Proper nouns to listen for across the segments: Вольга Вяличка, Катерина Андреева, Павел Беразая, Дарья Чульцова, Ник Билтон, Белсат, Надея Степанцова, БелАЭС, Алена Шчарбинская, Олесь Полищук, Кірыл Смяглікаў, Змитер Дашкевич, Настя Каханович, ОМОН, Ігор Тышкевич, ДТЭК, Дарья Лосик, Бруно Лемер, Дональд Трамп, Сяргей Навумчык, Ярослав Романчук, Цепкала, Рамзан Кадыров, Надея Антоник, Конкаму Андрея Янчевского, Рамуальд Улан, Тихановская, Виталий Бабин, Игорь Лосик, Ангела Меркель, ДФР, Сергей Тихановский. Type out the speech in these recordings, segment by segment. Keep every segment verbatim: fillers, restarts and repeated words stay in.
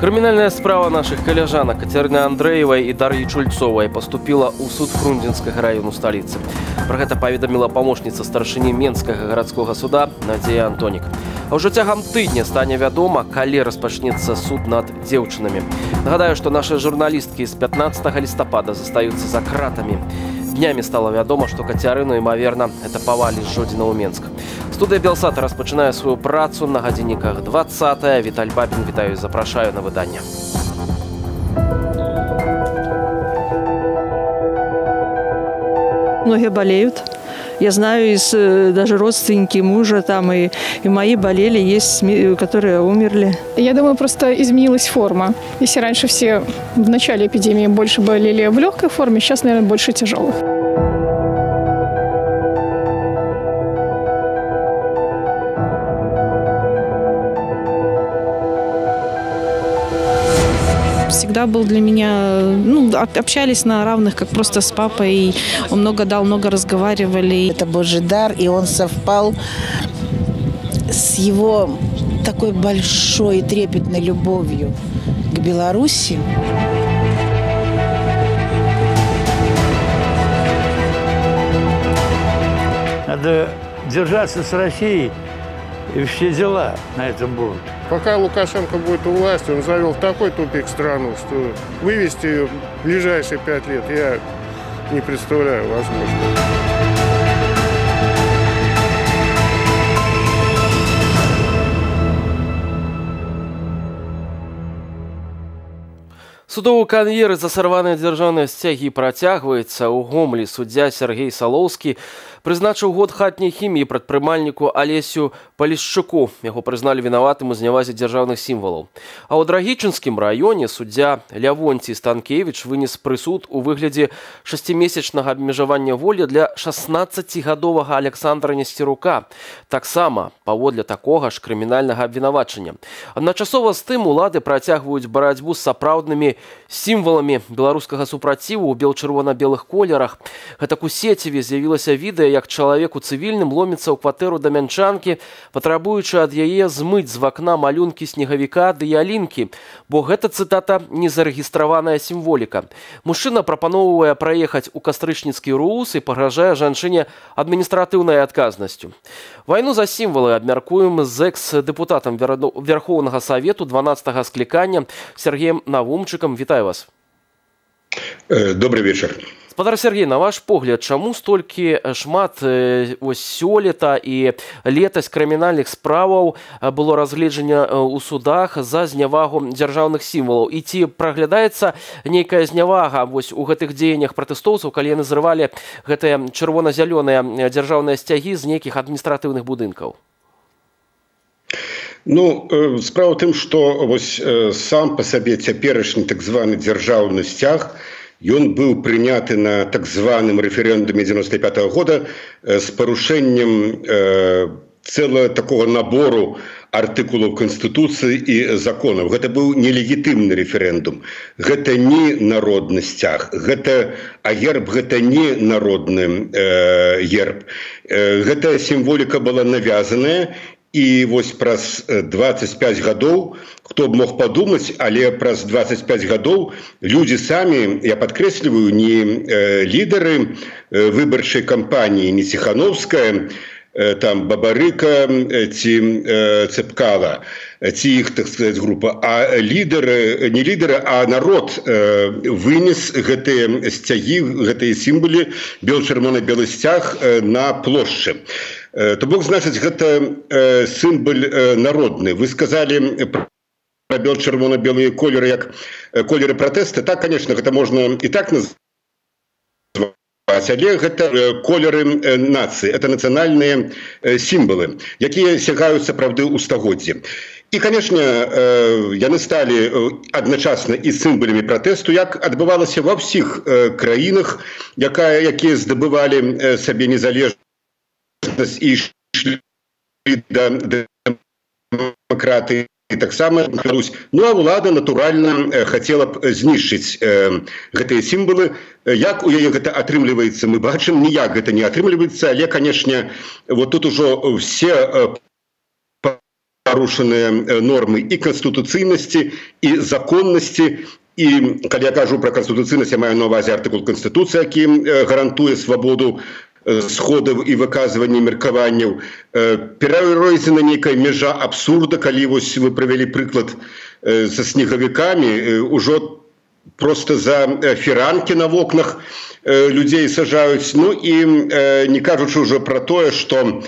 Криминальная справа наших коллежанок Катерины Андреевой и Дарьи Чульцовой поступила у суд Фрунзенского района столицы. Про это поведомила помощница старшини Менского городского суда Надея Антоник. А уже тягом тыдня станет вядома, коли распочнется суд над девчинами. Нагадаю, что наши журналистки с пятнадцатага листопада застаются за кратами. Днями стало вядома, что Катерину, имоверно, это повали с Жодина у Менск. Студия Белсата распочинает свою працу на годинниках двадцатая. Виталий Бабин, витаю и запрошаю на выдание. Многие болеют. Я знаю, из, даже родственники мужа там и, и мои болели, есть, которые умерли. Я думаю, просто изменилась форма. Если раньше все в начале эпидемии больше болели в легкой форме, сейчас, наверное, больше тяжелых. Всегда был для меня, ну, общались на равных, как просто с папой. И он много дал, много разговаривали. Это Божий дар, и он совпал с его такой большой трепетной любовью к Беларуси. Надо держаться с Россией, и все дела на этом будут. Пока Лукашенко будет у власти, он завел такой тупик страну, что вывести ее в ближайшие пять лет я не представляю возможности. Судовы канвейеры за сорваныя дзяржаўныя сцягі працягваецца. У Гомлі суддзя Сергей Соловский прызначыў год хатняй хіміі прадпрымальніку Олесю Полищуку. Яго прызналі вінаватым у знявазе дзяржаўных сімвалаў. А ў Драгічынскім раёне суддзя Лявонтий Станкевич вынес прысуд у выглядзе шасцімесячнага абмежавання волі для шаснаццацігадовага Александра Нестерука. Таксама паводле такога ж крымінальнага абвінавачання. Адначасова з тым улады працягваюць барацьбу з сапраўднымі сімваламі беларускага супраціву ў бел-чырвона-белых колерах. Гэтак у сеціве з'явілася відэа, як чалавек у цывільным ломіцца ў кватэру дамянчанкі, патрабуючы ад яе змыць з вакна малюнкі снегавіка ды ялінкі, бо гэта, цытата, незарэгістраваная сімволіка. Мужчына прапаноўвае праехаць у кастрычніцкі РУС і пагражае жанчыне адміністратыўнай адказнасцю. Вайну за сімвалы абмяркуем з экс-депутатам Верховнага Совету дванаццатага склікання Сяргеем Навумчыкам. Вітаю вас. Добрый вечер. Спадар Сергей, на ваш погляд, чаму столькі шмат ось сёлета і летась крымінальных справаў было разгледжання ў судах за знявагу дзяржаўных сімвалаў? І ці праглядаецца нейкая знявага вось у гэтых дзеяннях пратэстоўцаў, калі яны зрывалі гэтыя чырвона-зялёныя дзяржаўныя сцягі з нейкіх адміністратыўных будынкаў? Ну, справа в тым, што вось сам па сабе цяперашні так званы дзяржаўны сцяг, ён быў прыняты на так званым рэферэндуме дзевяносто пятага года з парушэннем цэлага такога набору артыкулаў Канстытуцыі і законаў. Гэта быў нелегітымны рэферэндум. Гэта не народны сцяг, гэта а герб, гэта не народны герб. Гэта сімволіка была навязаная. І вось праз дваццаць пяць гадоў, хто б мог падумаць, але праз дваццаць пяць гадоў людзі самі, я падкрэсліваю, не лідары выбарчай кампаніі, не Тихановская, там Бабарыка ці Цепкала, ці іх, так сказаць, група, а лідары, не лідары, а народ вынес гэтыя сцягі, гэтыя сімвалы, бел-чырвона-белы сцяг на плошчы. То бок, значыць, гэта сімвал народны. Вы сказалі пра бел-чырвона-белыя колеры як колеры пратэста. Так, конечно, гэта можна і так назваць. Але гэта колеры нацыі, это нацыянальныя сімвалы, якія сягаюць сапраўды ў стагоддзі. І, канешне, яны сталі адначасна і сімваламі пратэсту, як адбывалася ва ўсіх краінах, якія здабывалі сабе незалежнасць і ішлі да дэмакратыі. і таксама Беларусь. Ну а ўлада, натуральна, хацела б знішчыць гэтыя сімвалы. Як у яе гэта атрымліваецца, мы бачым, ніяк гэта не атрымліваецца, але, канешне, вот тут ужо все парушаныя нормы і канстытуцыйнасці, і законнасці. І калі я кажу пра канстытуцыйнасць, я маю на ўвазе артыкул Канстытуцыі, які гарантуе свабоду сходов і выказывания меркаванняў. Перайдзена некая межа абсурда, калі вось вы правялі прыклад со снегавікамі, ужо просто за фіранкі на вокнах людзей сажаюць. Ну і не кажучы ўжо пра тое, што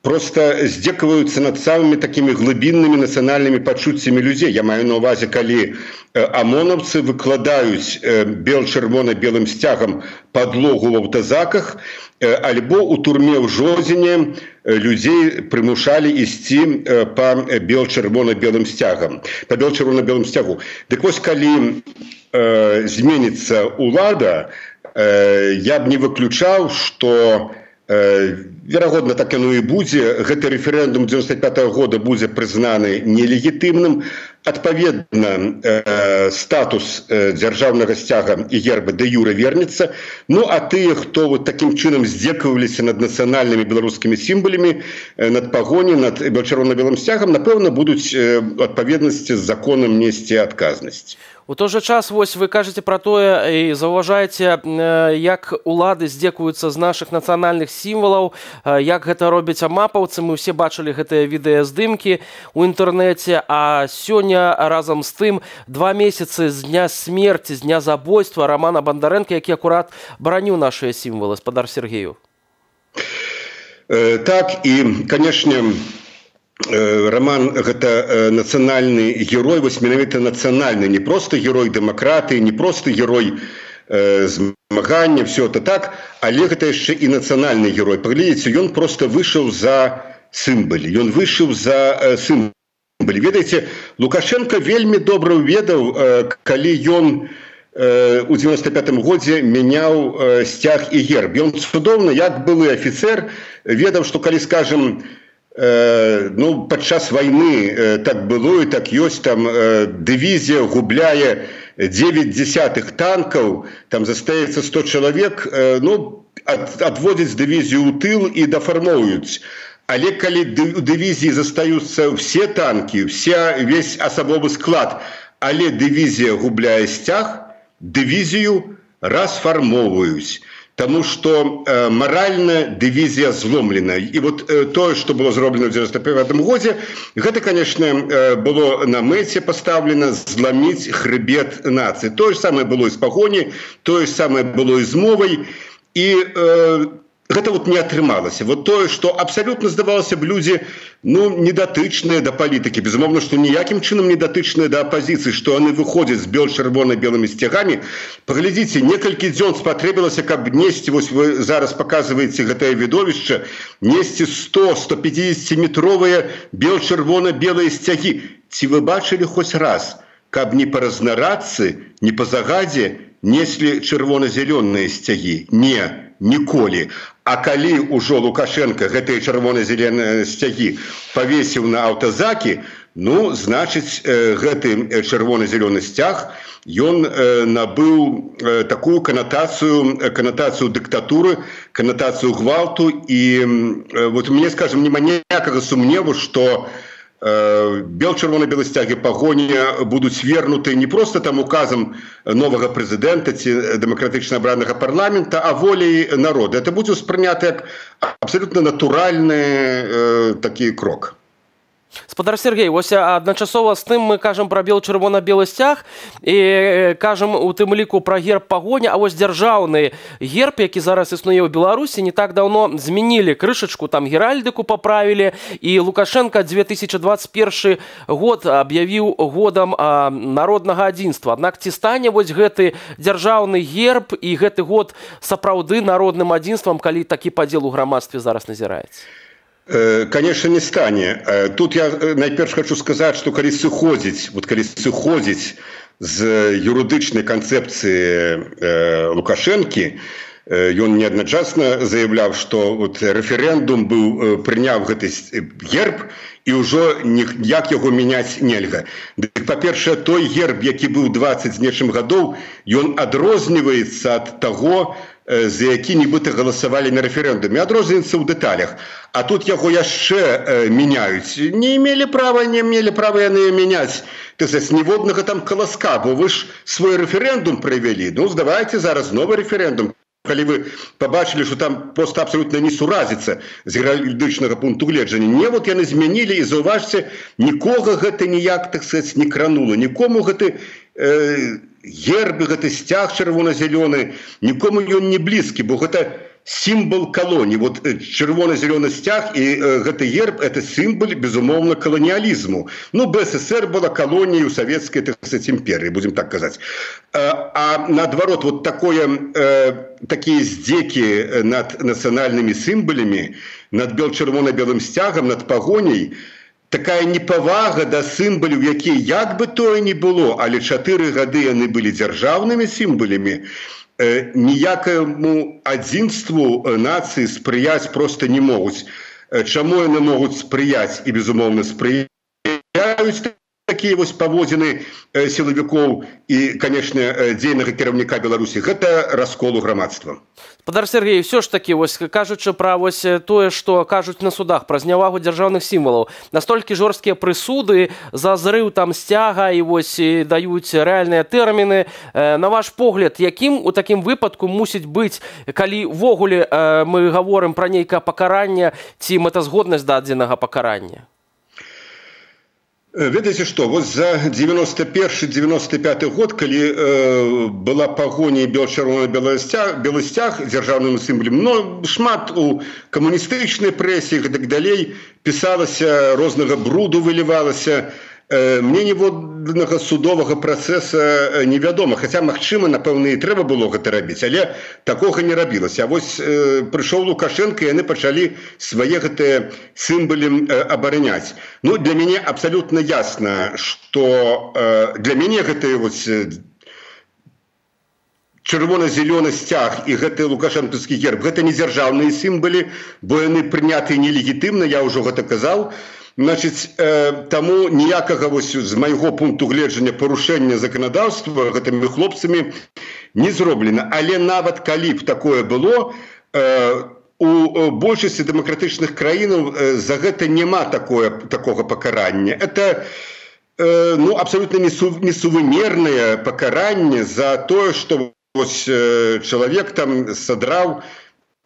просто здзекаваюцца над самымі такімі глыбіннымі нацыянальнымі пачуццямі людзей. Я маю на ўвазе, калі амонаўцы выкладаюць бел-чырвона-белым сцягам падлогу ў аўтазаках, альбо ў турме ў Жодзіне людзей прымушалі ісці па бел-чырвона-белым сцягам, па бел-чырвона-белым сцягу. Дык вось, калі зменіцца ўлада, я б не выключаў, што верагодна, так яно і будзе. Гэты рэферэндум дзевяносто пятого года будзе прызнаны нелегітымным. Адпаведна, статус дзяржаўнага сцяга і герба дэ юрэ вернецца. Ну а тыя, хто такім чынам здзекаваліся над нацыянальнымі беларускімі сімваламі, над пагоні, над чырвона-белым сцягам, напэўна, будуць у адпаведнасці з законам несці адказнасць. У той жа час, вось, вы кажаце пра тое і заўважаеце, як улады здзекуюцца з нашых нацыянальных сімвалаў, як гэта робяць амапаўцы. Мы ўсе бачылі гэтыя відэаздымкі ў інтэрнэце, а сёння разам з тым два месяцы з дня смерці, з дня забойства Рамана Бандарэнка, які акурат бараніў нашыя сімвалы, спадар Сергею. Так, і, канешне, Роман гэта нацыянальны герой, вось менавіта нацыянальны, не проста герой дэмакратыі, не проста герой змагання, все это так, але гэта яшчэ і нацыянальны герой. Паглядзіце, ён проста выйшаў за сімвалы, ён выйшаў за сімвалы. Ведаеце, Лукашенко вельмі добра ведаў, калі ён у дзевяносто пятым годзе мяняў сцяг і герб. Ён цудоўна, як былы афіцер, ведаў, што калі, скажам, ну, падчас вайны так было і так ёсць, там дывізія губляе девять десятых танкаў, там застаецца сто чалавек, ну, адводзяць дывізію ў тыл і дафармоўваюць. Але калі ў дывізіі застаюцца ўсе танкі, ўвесь асабовы склад, але дывізія губляе сцяг, дывізію расфармоўваюць. Таму што маральна дывізія зломлена. І вот тое, што было зроблена ў дзевяносто пятым годзе, гэта, канешне, было на мэце паставлена зламіць хрыбет нацыі. Тое ж самае было і з пагоняй, тое ж самае было і з мовай. І гэта вот не атрымалася. Вот тое, што абсалютна, здавалася б, людзі, ну, недатычныя да палітыкі, безумоўна, што ніякім чынам недатычныя да апазіцыі, што яны выходзяць з бел-чырвона-белымі сцягамі. Паглядзіце, некалькі дзён спатрэбілася, каб несці, вось вы зараз паказваеце гэтае відовішча, несці сто-сто пятдзесяціметровыя бел-чырвона-белыя сцягі. Ці вы бачылі хоць раз, каб не па разнарадцы, не па загадзе неслі чырвона-зялёныя сцягі? Не. Ніколі. А калі ўжо Лукашенко гэтыя чырвона-зялёныя сцягі павесіў на аўтазакі, ну, значыць, гэты чырвона-зялёны сцяг, ён набыў такую канатацыю, канатацыю дыктатуры, канатацыю гвалту. І вот мне, скажем, нема ніякага сумневу, што бел-чырвона-белы сцягі пагоня будуць вернуты не проста там указам новага прэзідэнта ці дэмакратычна абранага парламента, а воляй народа. Это будзе ўспрыняты як абсалютна натуральны такі крок. Спадар Сергей, вось адначасова з тым мы кажам пра бел-чырвона-белы сцяг і кажам у тым ліку пра герб пагоня, а вось дзяржаўны герб, які зараз існуе ў Беларусі, не так даўно змянілі крышачку, там геральдыку паправілі, і Лукашенко две тысячи двадцать первы год аб'явіў годам народнага адзінства. Аднак ці стане вось гэты дзяржаўны герб і гэты год сапраўды народным адзінствам, калі такі падзел у грамадстве зараз назіраецца? Конечно, не стане. Тут я найперш хочу сказаць, што калі сыходзіць, вот калі сыходзіць з юрыдычнай канцэпцыі Лукашэнкі, ён неадначасна заяўляў, што вот рэферэндум быў прыняў гэты герб і ўжо ніяк яго мяняць нельга. Дык, па-першае, той герб, які быў дваццаць з нечым гадоў, ён адрозніваецца ад таго, за які нібыта галасавалі на рэферэндуме, адрозніваецца ў дэталях. А тут яго яшчэ мяняюць. Не имели права, не имели права яны мяняць. Ты сказаць, ніводнага там каласка, бо вы ж свой рэферэндум правялі. Ну, здавайце зараз новы рэферэндум. Калі вы побачили, что там просто абсолютно не суразится с юридичного пункту гледжання. Не, вот яны змянілі, и зауважьте, никого гэта ніяк, так сказать, не крануло. Никому гэты э, герб, гэты стяг червоно-зеленый, никому ён не близкий, бо гэта символ колонии. Вот червоно-зеленый стяг и э, гэты герб – это символ, безумовно, колониализму. Ну, БССР была колонией Советской, так сказать, империи, будем так сказать. А, а наоборот, вот такое... Э, такие издеки над национальными символами, над бел-червоно-белым стягом, над погоней, такая неповага до символов, якія, як бы то и не было, але чатыры гады они были державными символами, э, ніякому адзінству нации спрыять просто не могут. Чему они могут спрыять и, безумовно, спрыять? Такие вот поводины э, силовиков и, конечно, э, дейного керовника Беларуси, это раскол у громадства. Спадар Сергей, все ж таки, вось, кажучи про вось, тое, что кажут на судах, про знявагу державных символов, настолько жорсткие присуды за зрыв там стяга и вось, и дают реальные термины. Э, на ваш погляд, яким у таким выпадку мусить быть, коли вогуле э, мы говорим про некое покарание, ти мотозгодность дадзенного покарания? Ведаеце што, вот за девяносто первый — девяносто пятый год, калі э, была пагоня бел-чырвона-белы сцяг дзяржаўным сімвалам, но шмат у камуністычнай прэсе і так далей пісалася, рознага бруду вылівалася. Мне ніводнага судовага працэса невядома, хаця, магчыма, напэўна, і трэба было гэта рабіць, але такога не рабілася. А вось э, прыйшоў Лукашенко, і яны пачалі свае гэтыя сімвалы э, абараняць. Ну, для мяне абсалютна ясна, што э, для мяне гэтыя вось э, чырвона-зелёны сцяг і гэты лукашэнкаўскі герб, гэта не дзяржаўныя сімвалы, бо яны прынятыя нелегітымна, я ўжо гэта казаў. Значыць, э, таму ніякага вось з майго пункту гледжання парушэння заканадаўства гэтымі хлопцамі не зроблена. Але нават калі б такое было, э, у большасці дэмакратычных краінаў э, за гэта няма такое, такога пакарання. Это э, ну, абсолютно несу, несувымернае пакаранне за тое, што вось, э, чалавек там садраў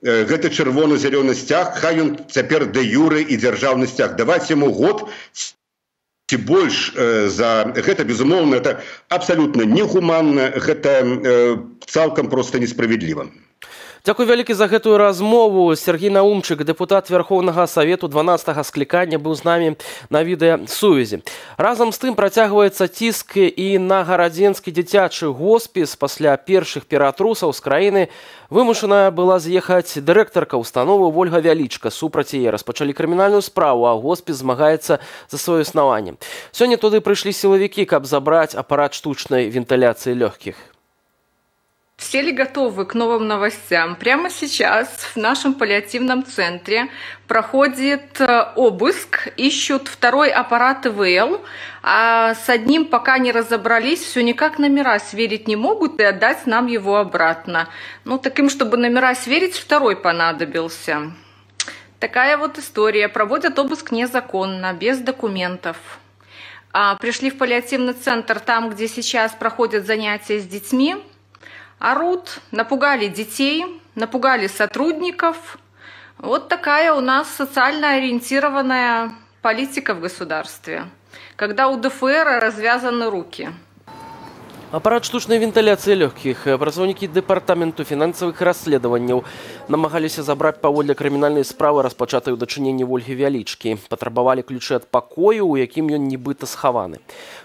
гэта чырвона-зялёны сцяг, хай ён цяпер дэ юрэ і дзяржаўны сцяг. Даваць яму год ці больш за гэта, безумоўна, это абсалютна негуманна, гэта цалкам проста несправядліва. Дякую вялікі за гэтую размову. Сяргей Навумчык, депутат Верховнага Совету дванаццатага склікання, быў з намі на відэасувязі. Разам з тым працягваецца ціск і на гарадзенскі дзіцячы госпіс. Пасля першых ператрусаў з краіны вымушаная была з'ехаць дырэктарка установы Вольга Вялічка. Супраць яе распачалі крымінальную справу, а госпіс змагаецца за сваё існаванне. Сёння туды прыйшлі сілавікі, каб забраць апарат штучнай вентыляцыі лёгкіх. Все ли готовы к новым новостям? Прямо сейчас в нашем паллиативном центре проходит обыск, ищут второй аппарат ИВЛ, а с одним пока не разобрались, все никак номера сверить не могут и отдать нам его обратно. Ну, таким, чтобы номера сверить, второй понадобился. Такая вот история. Проводят обыск незаконно, без документов. А пришли в паллиативный центр, там, где сейчас проходят занятия с детьми. Орут, напугали детей, напугали сотрудников. Вот такая у нас социально ориентированная политика в государстве, когда у ДФР развязаны руки. Апарат штучнай вентыляцыі лёгкіх працаўнікі Дэпартаменту фінансавых расследаванняў намагаліся забраць паводле крымінальнай справы, распачатай у дачыненні Вольгі Вялічкі. Патрабавалі ключы ад пакою, у якім ён нібыта схаваны.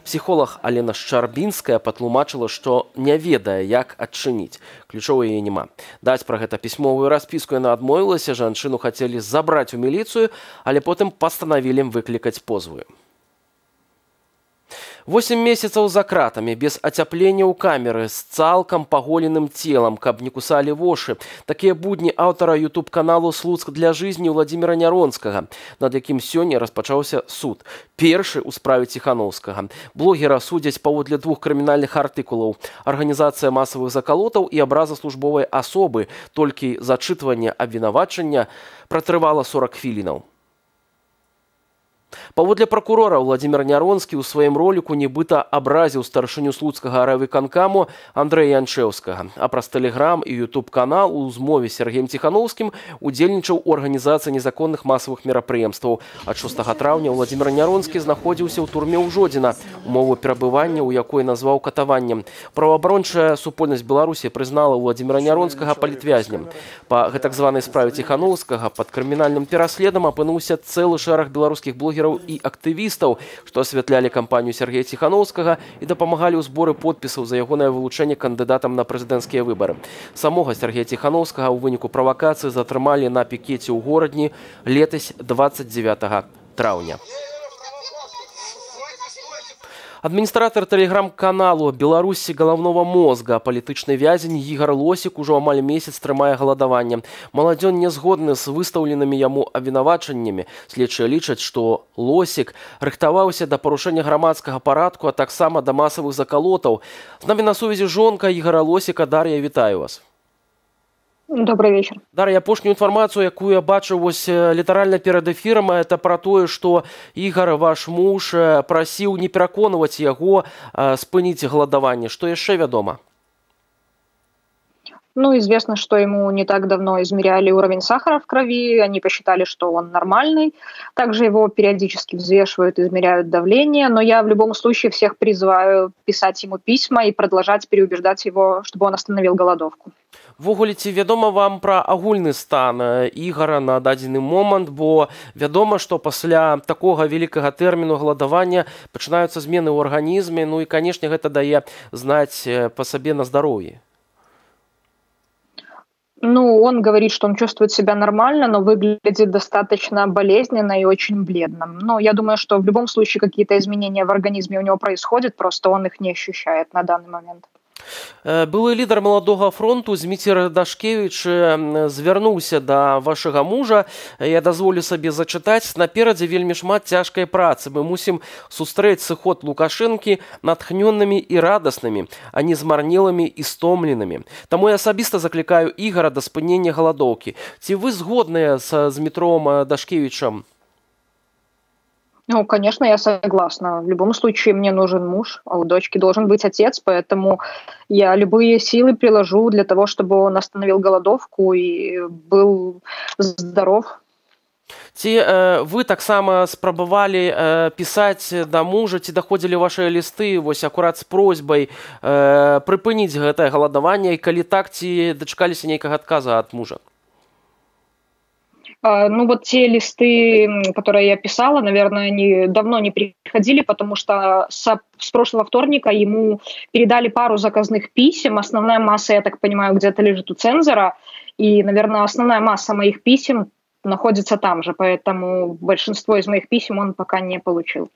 Псіхолаг Алена Шчарбинская патлумачыла, што не ведае, як адчыніць. Ключоў яе няма. Даць пра гэта пісьмовую распіску яна адмовілася, жанчыну хацелі забраць у міліцыю, але потым пастанавілі выклікаць позву. Восемь месяцев за кратами, без оцяпления у камеры, с цалком поголенным телом, каб не кусали воши. Такие будни автора ютуб-каналу «Слуцк для жизни» Владимира Няронского, над яким сёння распачаўся суд. Першы ў справе Тихановскага. Блогера судзяць паводле двух крымінальных артыкулаў. Организация массовых заколотов и образа службовой особы. Только зачитывание обвинувачення протрывало сорок хвилинов. Паводле прокурора, Владимир Няронский у своем ролику небыто образил старшиню слуцкага арэвы Конкаму Андрея Янчевского. А праз Телеграм и ютуб-канал у змове Сергеем Тихановским удельничал у организации незаконных массовых мероприемств. От шостага траўня Владимир Няронский находился у турме Ужодзіна, умову перебывания у якой назвал катаваннем. Правоабарончая супольность Беларуси признала Владимира Няронского политвязнем. По гэтак званай справе Тихановского под криминальным пераследом опынулся целый шэраг белорусских блогеров и активистов, что осветляли кампанию Сергея Тихановского и допомагали у сборы подписов за ягоное вылучение кандидатам на президентские выборы. Самого Сергея Тихановского у вынику провокации затримали на пикете у городни летось дваццаць дзевятага траўня. Администратор телеграм-каналу «Беларуси головного мозга», политичный вязень Игорь Лосик уже амаль месяц трымае голодование. Маладзён не згодны с выставленными ему обвинувачениями. Следчыя лічаць, что Лосик рыхтаваўся до порушения громадского парадку, а так само до массовых заколотов. С нами на связи жонка Игоря Лосика Дарья, вітаю вас. Добрый вечер. Дарья, апошнюю информацию, якую я бачу вось літаральна перед эфиром, это про то, что Игорь, ваш муж, просил не переконывать его, спынить голодование. Что еще ведомо? Ну, известно, что ему не так давно измеряли уровень сахара в крови, они посчитали, что он нормальный. Также его периодически взвешивают, измеряют давление, но я в любом случае всех призываю писать ему письма и продолжать переубеждать его, чтобы он остановил голодовку. Ввогуле, ці вядома вам про агульный стан Игора на дадзены момент, бо вядома, что после такого великого термина голодования начинаются измены в организме, ну и, конечно, это дает знать по себе на здоровье. Ну, он говорит, что он чувствует себя нормально, но выглядит достаточно болезненно и очень бледным. Но я думаю, что в любом случае какие-то изменения в организме у него происходят, просто он их не ощущает на данный момент. Былый лидер молодого фронту Змитер Дашкевич звернулся до вашего мужа. Я дозволю себе зачитать. Напереди вельми шмат тяжкой працы. Мы мусим сустреть сыход Лукашенки натхненными и радостными, а не змарнелыми и стомленными. Тому я особисто закликаю Игора до спынения голодовки. Те вы сгодны с Змитром Дашкевичем? Ну, конечно, я согласна. В любом случае мне нужен муж, а у дочки должен быть отец, поэтому я любые силы приложу для того, чтобы он остановил голодовку и был здоров. Ці э, вы таксама спрабавалі э, писать до мужа, ці доходили ваши листы, вось аккурат с просьбой э, припынить это голодование, и коли так, ці дочекались некого отказа от мужа? Ну вот те листы, которые я писала, наверное, они давно не приходили, потому что с, с прошлого вторника ему передали пару заказных писем. Основная масса, я так понимаю, где-то лежит у цензора. И, наверное, основная масса моих писем находится там же, поэтому большинство из моих писем он пока не получил.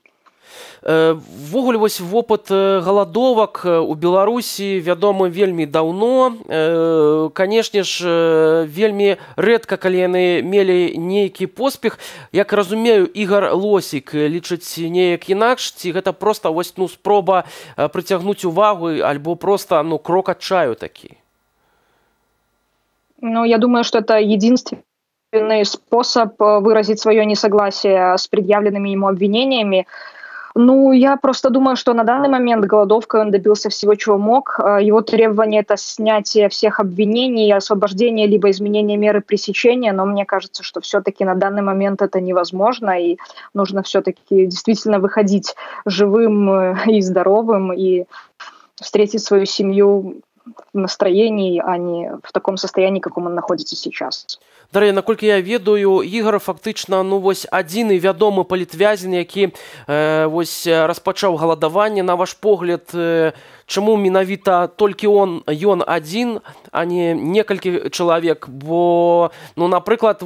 Ввогуле вось вопыт голодовок у Беларусі вядомы вельмі даўно. Канешне ж, вельмі рэдка, калі яны мелі нейкі поспех. Як разумею, Ігар Лосік лічыць неяк інакш, ці гэта проста вось, ну, спроба прыцягнуць увагу альбо проста, ну, крок адчаю такі? Ну, я думаю, что это единственное способ выразить свое несогласие с предъявленными ему обвинениями. Ну, я просто думаю, что на данный момент голодовкой он добился всего, чего мог. Его требование – это снятие всех обвинений, освобождение либо изменение меры пресечения, но мне кажется, что все-таки на данный момент это невозможно, и нужно все-таки действительно выходить живым и здоровым, и встретить свою семью в настроении, а не в таком состоянии, в каком он находится сейчас. Дар'я, наколькі я ведаю, Ігор фактычна адзіны вядомы палітвязень, які распачаў галадаванне. На ваш погляд, чаму менавіта толькі ён адзін, а не некалькі чалавек? Бо, напрыклад,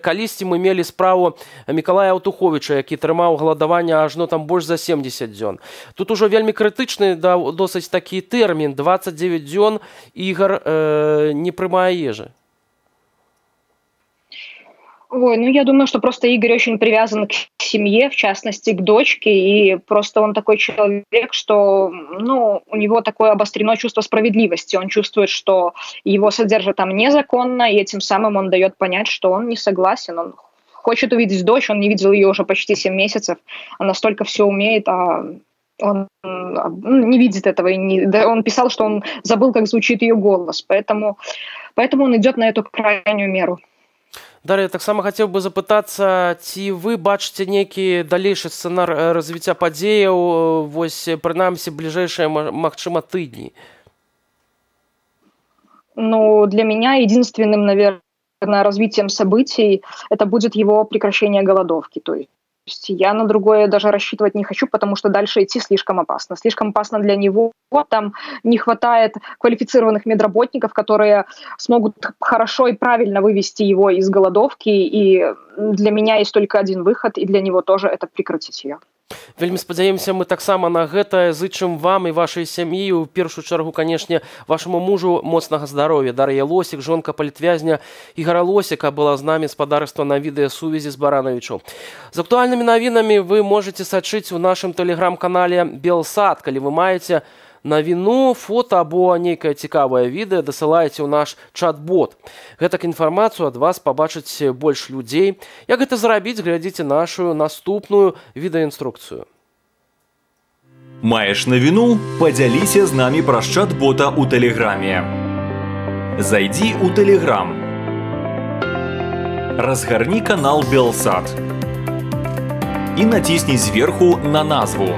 калісьці мы мелі справу Мікалая Аўтуховіча, які трымаў галадаванне ажно больш за семдзесят дзён. Тут ужо вельмі крытычны досыць такі тэрмін, дваццаць дзевяць дзён Ігор не прымае ежы. Ой, ну я думаю, что просто Игорь очень привязан к семье, в частности, к дочке, и просто он такой человек, что, ну, у него такое обостренное чувство справедливости, он чувствует, что его содержат там незаконно, и этим самым он дает понять, что он не согласен, он хочет увидеть дочь, он не видел ее уже почти семь месяцев, она столько все умеет, а... Он не видит этого, и не, да, он писал, что он забыл, как звучит ее голос, поэтому, поэтому он идет на эту крайнюю меру. Дар'я, так само хотел бы запытаться, ці вы бачите некий дальнейший сценарий развития подеяў, вось, прынамсі, ближайшие, магчыма, тыдні? Ну, для меня единственным, наверное, развитием событий это будет его прекращение голодовки, то есть. Я на другое даже рассчитывать не хочу, потому что дальше идти слишком опасно. Слишком опасно для него. Там не хватает квалифицированных медработников, которые смогут хорошо и правильно вывести его из голодовки. И для меня есть только один выход, и для него тоже это прекратить ее. Вельмі спадзяемся мы таксама на гэта, зычым вам і вашай сям'і, у першую чаргу, канешне, вашаму мужу моцнага здароўя. Дар'я Лосик, жонка палітвязня Ігара Лосіка, была з намі спадарства на відэасувязі з Баранавічом. З актуальнымі навінамі вы можаце сачыць у нашым тэлеграм-канале «Белсат». Калі вы маеце навіну, фото або нейкае цікавае відэа, дасылаеце ў наш чат-бот. Гэтак інфармацыю ад вас пабачыць больш людзей. Як гэта зрабіць, глядзіце нашу наступную відэаінструкцыю. Маеш навіну? Падзяліся з намі праз чат-бота ў тэлеграме. Зайдзі ў тэлеграм. Разгарні канал «Белсат» і націсні зверху на назву.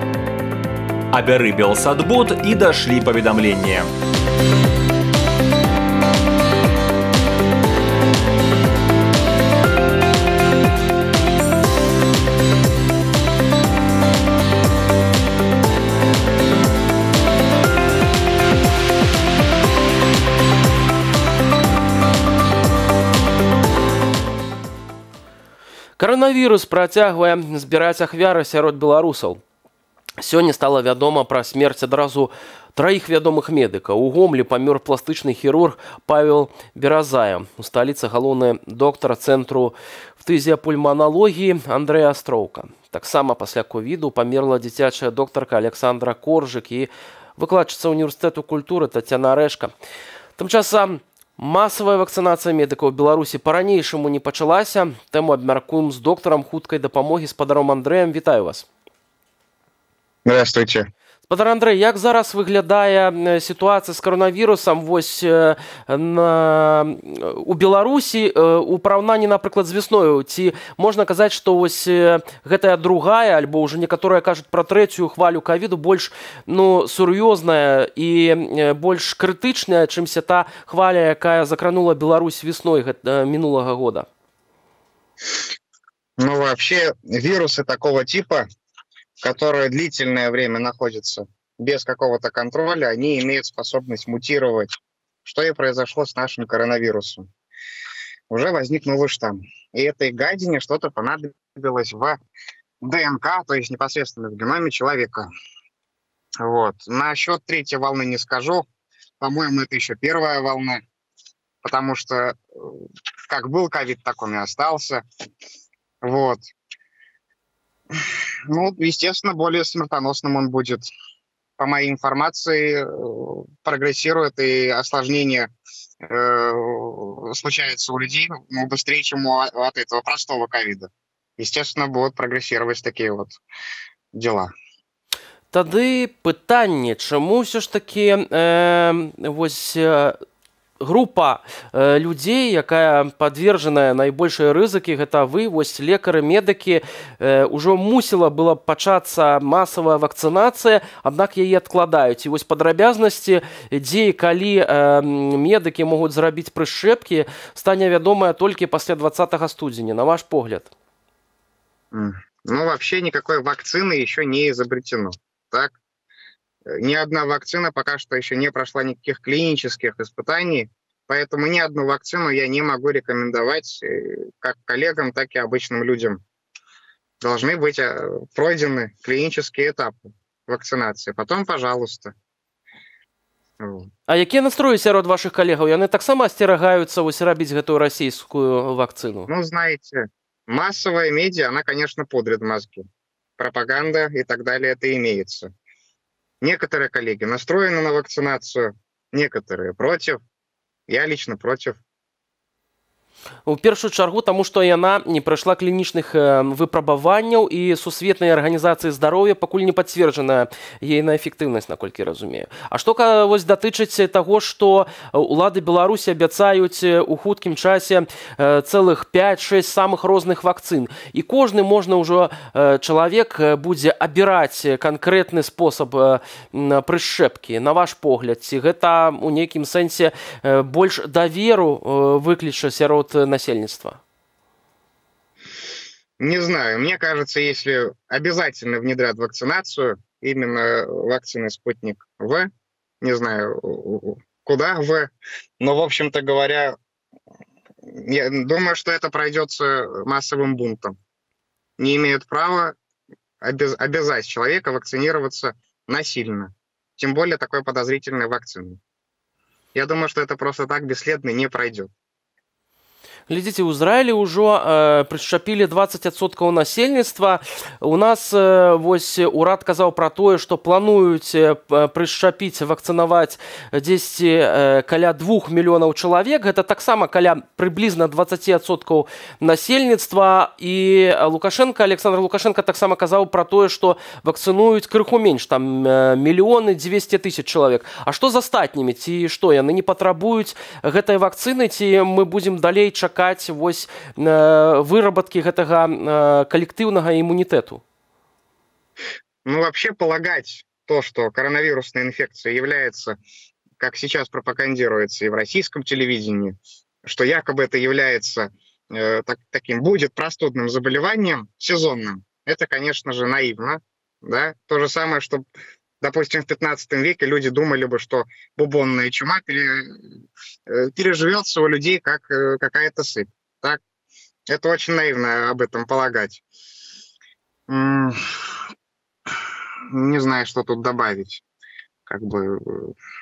Обери «Белсатбот» и дошли поведомления. Коронавирус протягивая сбирать ахвяры сярод беларусаў. Сёння стала вядома пра смерць адразу траіх вядомых медыкаў. У Гомлі памёр пластычны хірург Павел Беразая. У сталіцы галоўны доктар цэнтру фтызіапульманалогіі Андрэй Астровка. Таксама пасля ковіду памерла дзіцячая доктарка Александра Коржык і выкладчыца універсітэту культуры Тацяна Рэшка. Тым часам масавая вакцинацыя медыкаў у Беларусі па-ранейшаму не пачалася. Тэму абмяркуем з доктарам хуткай дапамогі спадаром Андрэем. Вітаю вас. Здравствуйте. Спадар Андрей, як зараз выглядае ситуация с коронавирусом вось на у Беларусі у параўнанні, напрыклад, з вясною? Ці можна казаць, што вось гэтая другая, альбо ўжо некаторыя кажуць пра трэцюю хвалю ковіду, больш, ну, сур'ёзная і больш крытычная, чымся та хваля, якая закранула Беларусь вясной мінулага года? Ну, вообще вирусы такого типа, которые длительное время находятся без какого-то контроля, они имеют способность мутировать, что и произошло с нашим коронавирусом. Уже возник новый штамм. И этой гадине что-то понадобилось в ДНК, то есть непосредственно в геноме человека. Вот. Насчет третьей волны не скажу. По-моему, это еще первая волна, потому что как был ковид, так он и остался. Вот. Ну, естественно, более смертоносным он будет. По моей информации, прогрессирует, и осложнение э, случается у людей ну, быстрее, чем у, от этого простого ковида. Естественно, будут прогрессировать такие вот дела. Тады пытанне, чему все ж таки э, вось... група э, людзей, якая подвержаная найбольшыя рызыкі, гэта вы, вось лекары, медыкі, э, ужо мусіла была пачацца масавая вакцинацыя, аднак яе адкладаюць. І вось падрабязнасці, дзе і калі э, медыкі могуць зрабіць прышэпкі, стане вядомая толькі пасля двадцатага студзеня, на ваш погляд. Ну, вообще никакой вакцины еще не изобретено. Так? Ни одна вакцина пока что еще не прошла никаких клинических испытаний, поэтому ни одну вакцину я не могу рекомендовать как коллегам, так и обычным людям. Должны быть пройдены клинические этапы вакцинации. Потом, пожалуйста. А какие настрои сярод ваших коллегов? Они так само остерегаются усерабить эту российскую вакцину? Ну, знаете... Массовая медиа, она, конечно, пудрит мозги. Пропаганда и так далее, это имеется. Некоторые коллеги настроены на вакцинацию, некоторые против. Я лично против. У першую чаргу таму, што яна не прайшла клінічных выпрабаванняў і сусветнай арганізацыі здароўя пакуль не пацверджаная ейная эфектыўнасць, наколькі разумею. А што вось датычыць таго, што улады Беларусі абяцаюць у хуткім часе цэлых пяць-шэсць самых розных вакцын. І кожны можна ўжо чалавек будзе абіраць канкрэтны спосаб прышэпкі. На ваш погляд, ці гэта у нейкім сэнсе больш даверу выкліча сярод населенства? Не знаю. Мне кажется, если обязательно внедрят вакцинацию, именно вакцины «Спутник В», не знаю, куда «В», но, в общем-то говоря, я думаю, что это пройдется массовым бунтом. Не имеют права обязать человека вакцинироваться насильно, тем более такой подозрительной вакциной. Я думаю, что это просто так бесследно не пройдет. Глядзіце, у Ізраілі ўжо э, прышчапілі дваццаць адсоткаў насельніцтва. У нас э, вось урад казаў пра тое, што плануюць э, прышчапіць, вакцынаваць дзесьці э, каля двух мільёнаў чалавек. Гэта таксама каля прыблізна дваццаць адсоткаў насельніцтва. І Лукашенко, Александр Лукашенко таксама казаў пра тое, што вакцынуюць крыху менш, там э, мільёны дзвесце тысяч чалавек. А што з астатнімі? Ці што, яны не патрабуюць гэтай вакцыны, ці мы будзем далей чакаць вось выработки этого коллективного иммунитета? Ну, вообще полагать то, что коронавирусная инфекция является, как сейчас пропагандируется и в российском телевидении, что якобы это является э, так, таким, будет простудным заболеванием сезонным, это, конечно же, наивно. Да? То же самое, что, допустим, в пятнадцатом веке люди думали бы, что бубонная чума переживется у людей как какая-то сыпь. Так? Это очень наивно об этом полагать. Не знаю, что тут добавить. Как бы...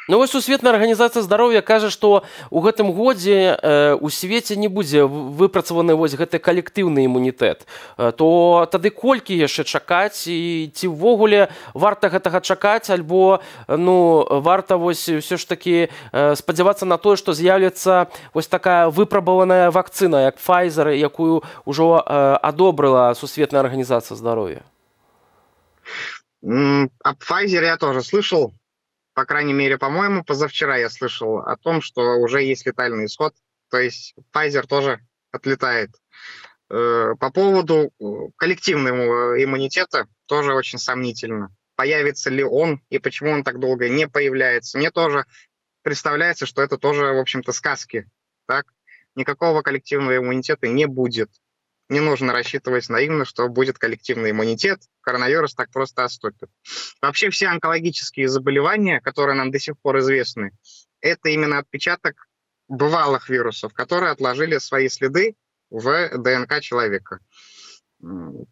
Ну вось сусветная арганізацыя здароўя кажа, што ў гэтым годзе э, у свеце не будзе выпрацаваны вось гэты калектыўны імунітэт. Э, то тады колькі яшчэ чакаць і ці ўвогуле варта гэтага чакаць, альбо ну варта вось ўсё ж такі э, спадзявацца на тое, што з'явіцца вось такая выпрабаваная вакцына, як Pfizer, якую ўжо э, адобрыла сусветная арганізацыя здароўя. Аб Pfizer я тоже слышал. По крайней мере, по-моему, позавчера я слышал о том, что уже есть летальный исход, то есть Pfizer тоже отлетает. По поводу коллективного иммунитета тоже очень сомнительно. Появится ли он и почему он так долго не появляется? Мне тоже представляется, что это тоже, в общем-то, сказки. Так? Никакого коллективного иммунитета не будет. Не нужно рассчитывать наивно, что будет коллективный иммунитет, коронавирус так просто отступит. Вообще все онкологические заболевания, которые нам до сих пор известны, это именно отпечаток бывалых вирусов, которые отложили свои следы в ДНК человека.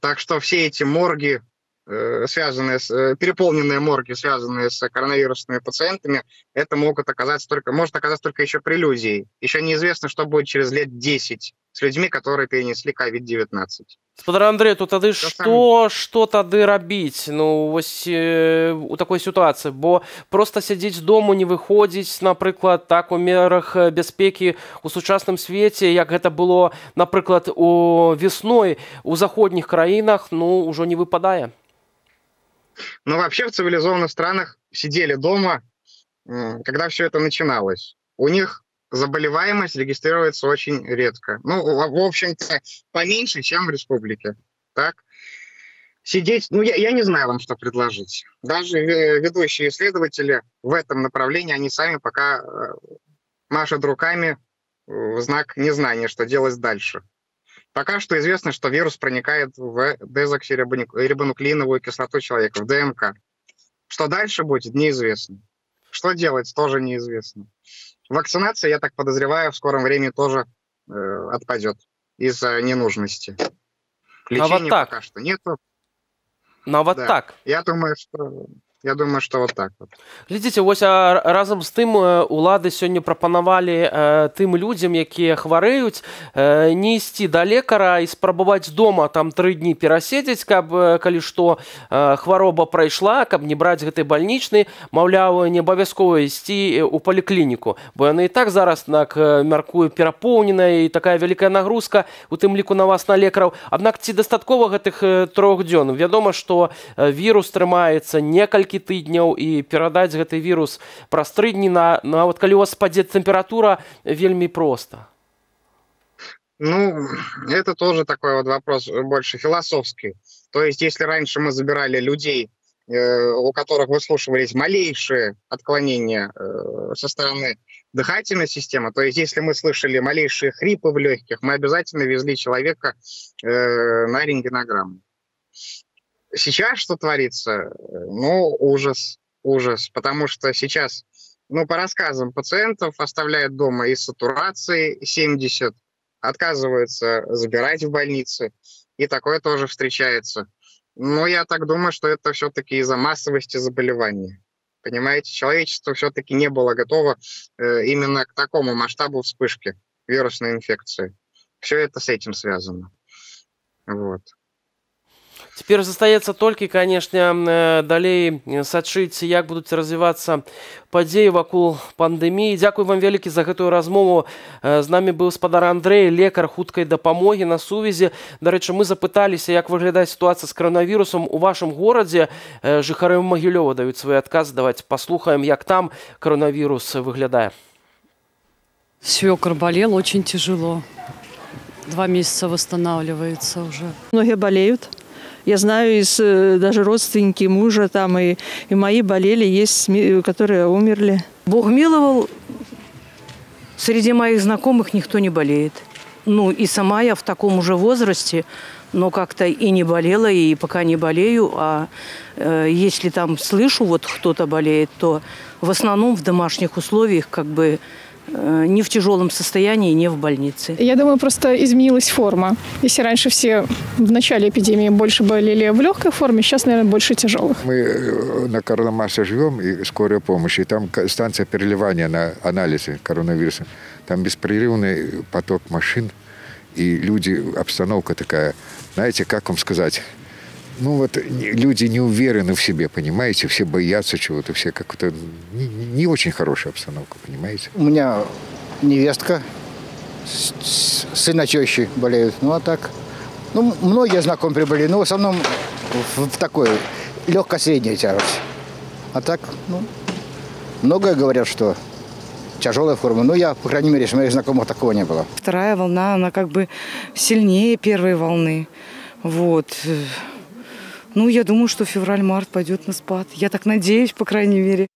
Так что все эти морги, связанные с, переполненные морги, связанные с коронавирусными пациентами, это могут оказаться только, может оказаться только еще прелюдией. Еще неизвестно, что будет через лет десять. С людьми, которые перенесли ковид девятнадцать. Спадар Андрей, то тады что, что тады рабіць? Ну, вось э, у такой ситуации, бо просто сидеть дома, не выходить, например, так у мерах безпеки у сучасным свете, как это было, например, у весной у заходних краинах, ну, уже не выпадая. Ну, вообще в цивилизованных странах сидели дома, когда все это начиналось. У них заболеваемость регистрируется очень редко. Ну, в общем-то, поменьше, чем в республике. Так? Сидеть, ну, я, я не знаю вам, что предложить. Даже ведущие исследователи в этом направлении, они сами пока машут руками в знак незнания, что делать дальше. Пока что известно, что вирус проникает в дезоксирибонуклеиновую кислоту человека, в ДНК. Что дальше будет, неизвестно. Что делать, тоже неизвестно. Вакцинация, я так подозреваю, в скором времени тоже э, отпадет из-за ненужности. Лечения вот так. Пока что нету. Но вот да. так. Я думаю, что... Я думаю, что вот так вот. Глядите, ось разом з тим улады сёння прапанавалі тым людзям, якія хварэюць, не ісці да лекара і спрабаваць дома там тры дні пераседзець, каб, калі што, хвароба прайшла, каб не браць гэтай бальнічны, маўляў, не абавязкова ісці ў паліклініку, бо яны і так зараз, мяркую, перапоўненая і такая вялікая нагрузка, у тым ліку на вас, на лекараў. Аднак ці дастаткова гэтых трох дзён? Вядома, што вірус трымаецца некалькі тыдняў і перадаць гэты вірус праз тры дні, нават калі у вас спадзе тэмпература, вельмі проста. Ну, это тоже такой вот вопрос больше философский. То есть, если раньше мы забирали людей, у которых выслушивались малейшие отклонения со стороны дыхательной системы, то есть, если мы слышали малейшие хрипы в легких, мы обязательно везли человека на рентгенограмму. Сейчас что творится? Ну, ужас, ужас. Потому что сейчас, ну, по рассказам пациентов, оставляют дома и сатурации семьдесят, отказываются забирать в больницы, и такое тоже встречается. Но я так думаю, что это все-таки из-за массовости заболевания. Понимаете, человечество все-таки не было готово именно к такому масштабу вспышки вирусной инфекции. Все это с этим связано. Вот. Теперь застаецца толькі, конечно, далей сачыць, як будуць развівацца падзеі вакол пандэміі. Дзякую вам вялікі за гэтую размову. З намі быў спадар Андрэй, лекар хуткай дапамогі на сувязі. Дарэчы, мы запыталіся, як выглядае сітуацыя з коронавірусам у вашым горадзе. Жыхары Магілёва даюць свой адказ. Давайте паслухаем, як там коронавірус выглядае. Свёкор болел очень тяжело. Два месяца восстанавливается уже. Многие болеют. Я знаю, из, даже родственники мужа там и, и мои болели, есть, которые умерли. Бог миловал, среди моих знакомых никто не болеет. Ну и сама я в таком уже возрасте, но как-то и не болела, и пока не болею. А э, если там слышу, вот кто-то болеет, то в основном в домашних условиях как бы э, не в тяжелом состоянии, не в больнице. Я думаю, просто изменилась форма. Если раньше все... В начале эпидемии больше болели в легкой форме, сейчас, наверное, больше тяжелых. Мы на Карломасе живем, и скорая помощь, и там станция переливания на анализы коронавируса. Там беспрерывный поток машин, и люди, обстановка такая, знаете, как вам сказать, ну вот люди не уверены в себе, понимаете, все боятся чего-то, все как-то не, не очень хорошая обстановка, понимаете. У меня невестка, сына тещи болеют, ну а так... Ну, многие знакомые прибыли, но в основном в такой легко-средней тяжести. А так, ну, многое говорят, что тяжелая форма. Но я, по крайней мере, у моих знакомых такого не было. Вторая волна, она как бы сильнее первой волны. Вот. Ну, я думаю, что февраль-март пойдет на спад. Я так надеюсь, по крайней мере.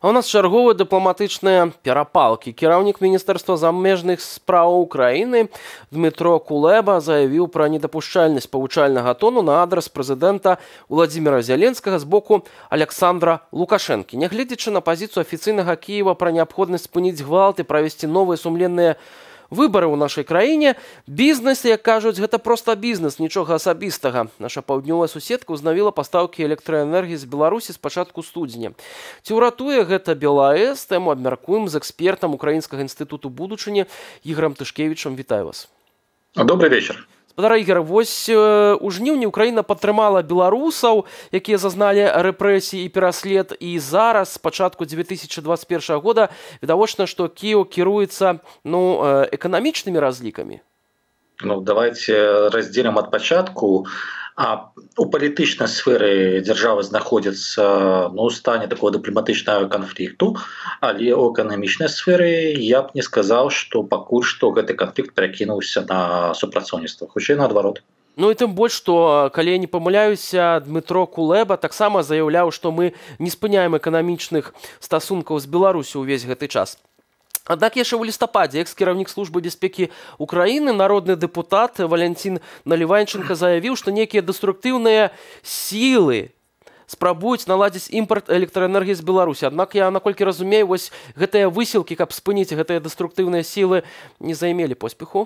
А у нас чарговыя дыпламатычныя перапалкі. Кіраўнік Міністэрства замежных спраў Украіны Дмітро Кулеба заявіў пра недапушчальнасць павучальнага тону на адрас прэзідэнта Уладзіміра Зяленскага з боку Александра Лукашэнкі. Нягледзячы на пазіцыю афіцыйнага Кіева пра неабходнасць спыніць гвалт і правесці новыя сумленныя выбары ў нашай краіне, бізнес, як кажуць, гэта проста бізнес, нічога асабістага. Наша паўднёвая суседка ўзнавіла пастаўкі электраэнергіі з Беларусі з пачатку студзеня. Ці ўратуе гэта БелАЭС? Тэму абмяркуем з экспертам Украінскага інстытуту будучыні Ігорам Тышкевічам. Вітаю вас. Добры вечер. Спадара Ігар, вось у жніўні Украіна падтрымала беларусаў, якія зазналі рэпрэсіі і пераслед, і зараз, з пачатку две тысячи двадцать первого года, відавочна, што Кіеў кіруецца ну, эканамічнымі разлікамі. Ну, давайте разделим от пачатку. А у палітычнай сферы дзяржавы знаходзіцца ну, ў стане такого дыпламатычнага канфлікту, але ў эканамічнай сферы я б не сказаў, што пакуль што гэты канфлікт перакінуўся на супрацоўніцтва, хутчэй наадварот. Ну і тым больш, што, калі я не памыляюся, Дмітро Кулеба таксама заяўляў, што мы не спыняем эканамічных стасункаў з Беларусю ўвесь гэты час. Аднак яшчэ ў лістападзе экс-кіраўнік службы бяспекі Украіны, народны дэпутат Валянцін Наліванчынка заявіў, што некія дэструктыўныя сілы спрабуюць наладзіць імпарт электраэнергіі з Беларусі. Аднак я, наколькі разумею, вось гэтыя высілкі, каб спыніць гэтыя дэструктыўныя сілы, не займелі поспеху.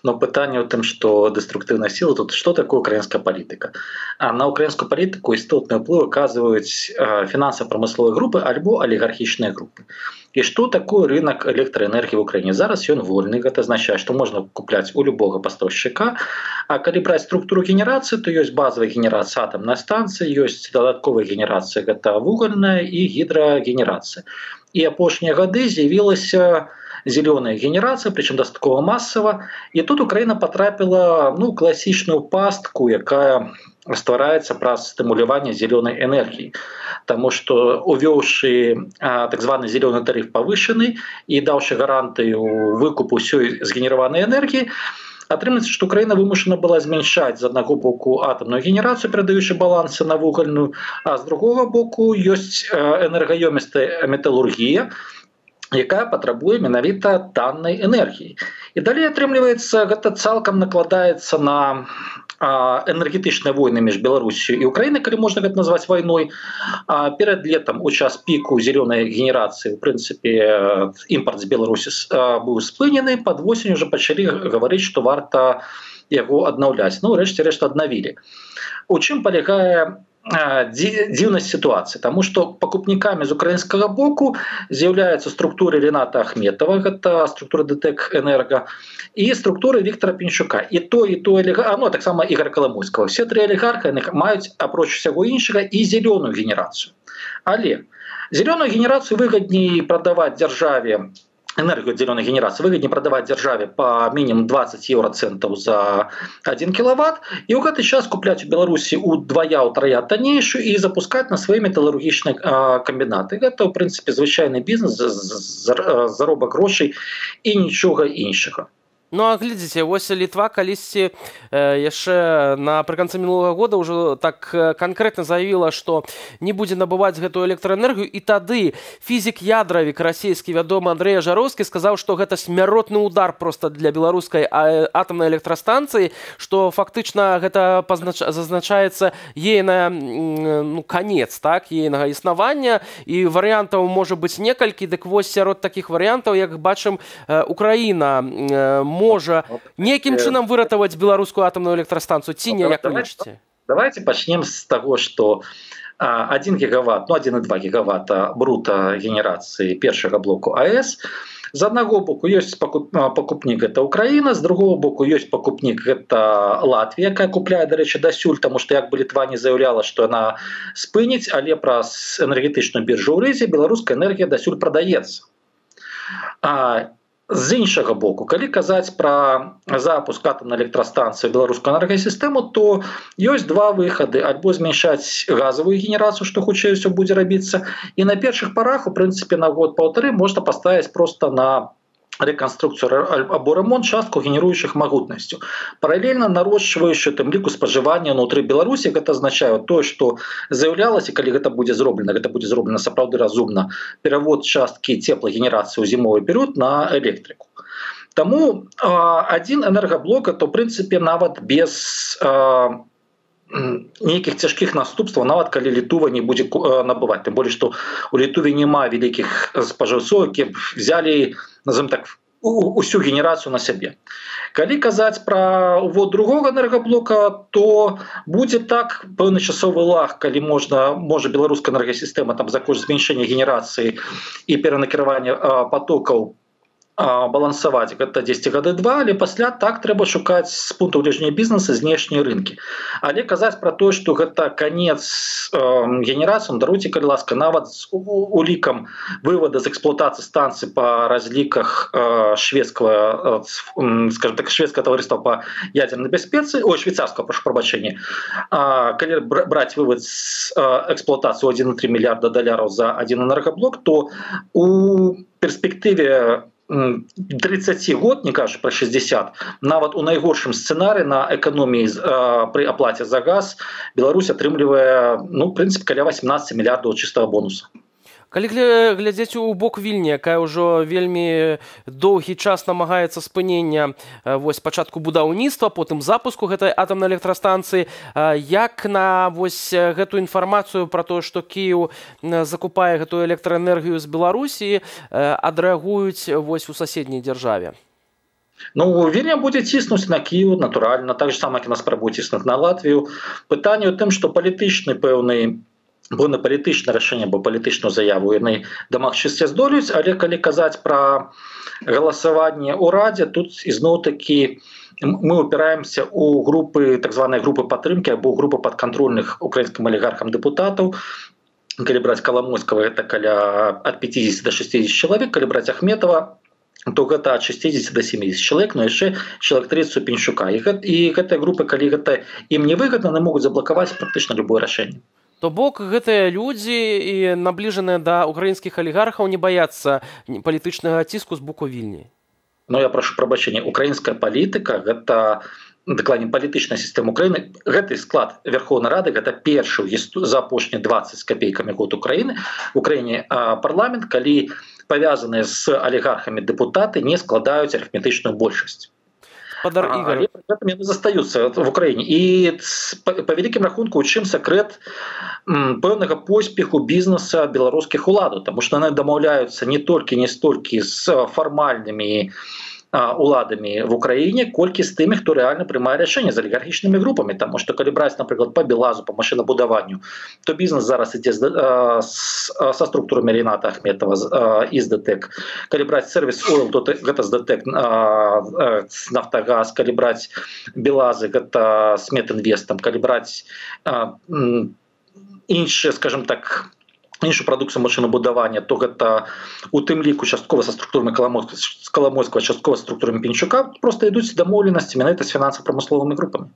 Но пытанне ў тым, што деструктыўная сіла, тут што такое украінская палітыка? А на украінскую палітыку істотны ўплыў аказваюць фінансава-прамысловыя групы альбо алігархічныя групы. І што такое рынак электраэнергіі ў Украіне? Зараз ён вольны, гэта азначае, што можна купляць у любога пастаўшчыка. А калі браць структуру генерацыі, то ёсць базавая генерацыя атамнай станцыі, ёсць дадатковая генерацыя, гэта вугальная і гідрагенерацыя. І апошнія гады з'явілася зеленая генерация, причем достаточно массово. И тут Украина потрапила ну, классичную пастку, якая ствараецца праз стымуляванне зеленой энергии. Таму што увёўшы так званы зеленый тариф павышаны і даўшы гарантыю выкупу ўсёй згенерованай энергии, атрымаецца, што Украіна вымушана была змяншаць з аднаго боку атамную генерацыю, перадаючы балансы на вугальную, а з другога боку ёсць энергаёмістая металургія, якая патрабуе менавіта таннай энергіі. І далей атрымліваецца, гэта цалкам накладаецца на энергетычныя войны між Беларусію і Украінай, калі можна гэта назваць вайной. Перад летам у час піку зеленай генерацыі, у прынцыпе, імпарт з Беларусі быў спынены, пад восень уже пачалі гаварыць, што варта яго аднаўляць. Ну, рэшце рэшт аднавілі. У чым палягае дзіўнасць сітуацыі, таму што пакупнікамі з украінскага боку з'яўляюцца структуры Рената Ахметова, гэта структура ДТЭК энерго, і структуры Віктора Пінчука. І то, і то, а ну, таксама Ігора Каламойскага. Все тры алігарха маюць, апроч усяго іншага, і зеленую генерацыю. Але зеленую генерацыю выгодней прадаваць дзяржаве, энергию зеленой генерации выгоднее продавать державе по минимум двадцать евроцентов за один киловатт. И вот это сейчас куплять в Беларуси удвоя-утрая тоннейшую и запускать на свои металлургичные комбинаты. Это, в принципе, звычайный бизнес, заробок грошей и ничего иншего. Ну, а глядзіце, вось Літва калісьці яшчэ напрыканцы мінулага года ўжо так канкрэтна заявіла, што не будзе набываць гэтую электраэнергію. І тады фізік-ядравік расійскі, вядома, Андрэй Астровка сказаў, што гэта смяротны удар проста для беларускай атамнай электрастанцыі, што фактычна гэта зазначаецца яе на ну, канец, так, яйнага існавання. І варыянтаў можа быць некалькі, дык вось сярод такіх варыянтаў, як бачым, Украіна можа можа неким чином выратовать белорусскую атомную электростанцию? Тиня, как вы лечите? Давайте начнем с того, что один гигаватт, ну один и два гигаватта брута генерации первого блоку АЭС. З аднаго боку ёсць пакупнік, гэта Украіна, з другого боку ёсць пакупнік, гэта Латвія, якая купляе, дарэчы, дасюль, таму што як бы Літва не заяўляла, што яна спыніць, але праз энергетычную біржу ў Рызе беларуская энергія дасюль прадаецца. А з іншага боку, калі казаць пра запуск атамнай электрастанцыі беларускую энергасістэму, то ёсць два выхады. Альбо змяншаць газавую генерацыю, што хутчэй усё будзе рабіцца, і на першых парах, у прынцыпе, на год-паўтары можна паставіць проста на реконструкцию або ремонт частку генерующих могутностью, параллельно нарощивающую тем лику споживания внутри Беларуси. Это означает то, что заявлялось, и когда это будет сделано, это будет сделано сапраўды разумно, перевод частки теплогенерации в зимовый период на электрику. Тому один энергоблок это, в принципе, навод без неких тяжких наступстваў, нават калі Літва не будзе набываць. Тем более, што у Літве няма вялікіх спажыўцоў, якія б взяли, назовем так, усю генерацию на себе. Калі казаць пра вот другого энергаблока, то будзе так пэўны часовы лаг, калі можна, можа беларуская энергосістэма там за кошт зменшэння генерацыі і перанакіравання потокаў балансувати, це десять годів два, але після так треба шукати з пункту вліження бізнесу знешні ринки. Але казати про те, що це кінець генерації, даруйте, коли ласка, навіть з уліком виводу з експлуатації станцій по розліках шведського, скажімо так, шведського товариства по ядерній безпеці, ой, швейцарського, прошу пробачення, коли брати вивод з експлуатації один и три десятых миллиарда долларов за один энергоблок, то у перспективе тридцати год, не кажучи про шестьдесят, навіть у найгоршому сценарії на економії при оплаті за газ Білорусь отримує, ну, в принципі, каля восемнадцати мільярдів чистого бонуса. Калі глядзець у бок Вільні, якая ўжо вельмі доўгі час намагаецца спынення пачатку будаўніцтва, потым запуску гэтай атамнай электрастанцыі, як на гэту інфармацыю пра тое, што Кіеў закупае гэтую электраэнергію з Беларусі, адрэагуюць у суседняй дзяржаве? Ну, Вільня буде тиснути на Київ, натурально, так же само, як і нас пробує тиснути на Латвію. Питання у тим, що політичний певний бо не політичне рішення, бо політичну заяву вони домагчися здолюють, але коли казати про голосування у Раді, тут і знову таки ми опираємося у групи, так званої групи підтримки або групи підконтрольних українським олігархам депутатів. Коли брати Коломойського, це коля від пятидесяти до шестидесяти чоловік, коли брати Ахметова, то гэта от шестидесяти до семидесяти человек, но еще человек тридцать Пінчука. І гэтая група, коли гэта им не выгодно, вони можуть заблокувати практично любое рішення. То бок гэтыя людзі і набліжаныя да украінскіх алігархаў не баяцца палітычнага ціску з боку Вільні. Ну, я прошу прабачэння, украінская палітыка – гэта дакладней палітычная сістэма Украіны. Гэты склад Верховнай Рады – гэта першы за апошні двадцать з капейкамі год Украіны. В Украіне парламент, калі павязаныя з алігархамі депутаты, не складаюць арыфметычную большасць. Але при этом они застаются в Украине. И по великим рахунку, чим секрет певного поспіху бізнесу білоруських уладів, тому що вони домовляються не тільки не стільки з формальними уладами в Украине, кольки з тими, хто реально приймає рішення з олігархічними групами. Тому що коли брати, наприклад, по Білазу, по машинобудуванню, то бізнес зараз іде зі структурами Ріната Ахметова із ДТЭК. Коли брати сервіс Ойл, то це з ДТЭК Нафтогаз, коли брати Білази, це з Метінвестом, коли брати інші, скажімо так, іншу продукцію машинобудування, то гэта у тим ліку частково со структурами Коломойського, частково со структурами Пінчука, просто йдуть домовленостями навіть з фінансово-промисловими групами.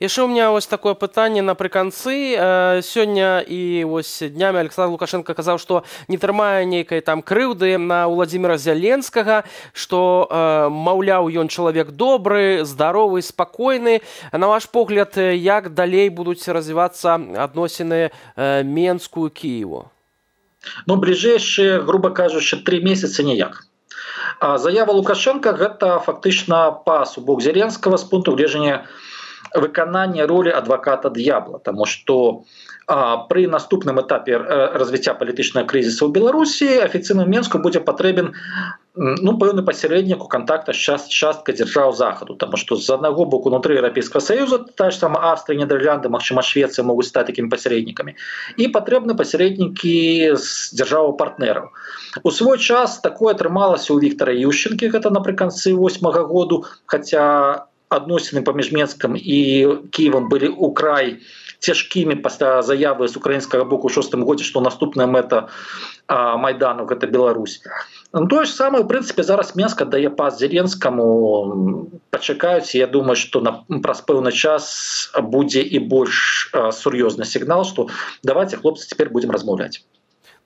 Яшчэ у меня вось такое пытанне напрыканцы. Сёння і вось днямі Александр Лукашенко казаў, што не трымае нейкай там крыўды на Уладзіміра Зяленскага, што, маўляў, ён чалавек добры, здаровы, спакойны. На ваш погляд, як далей будуць развівацца адносіны Менску і Кіеву? Ну, бліжэйшыя, груба кажучы, тры месяцы ніяк. Заява Лукашенка – гэта фактычна пас у бок Зеленскага з пункту гледжання выканання ролі адваката д'ябла, тому що при наступному етапі розвиття політичного кризису у Білорусі офіційно Мінску буде потрібен, ну, певний посередник у контактах з часткою держав Заходу, тому що з одного боку внутрі Європейського Союзу, та ж сама Австрія, Нідерлянди, можливо, Швеція можуть стати такими посередниками, і потрібні посередники з держав-партнерів. У свій час таке отрималося у Віктора Ющенки, це наприкінці восьмого года, хоча адносіны паміж Менскам і Киевом были украй тяжкими пасля заявы с украинского боку в шестом году, что наступная мета Майдану – это Беларусь. Ну, то же самое, в принципе, зараз Менск отдает пас Зеленскому, почекают, и я думаю, что на праз пэўны час будет и больше серьезный сигнал, что давайте, хлопцы, теперь будем размовлять.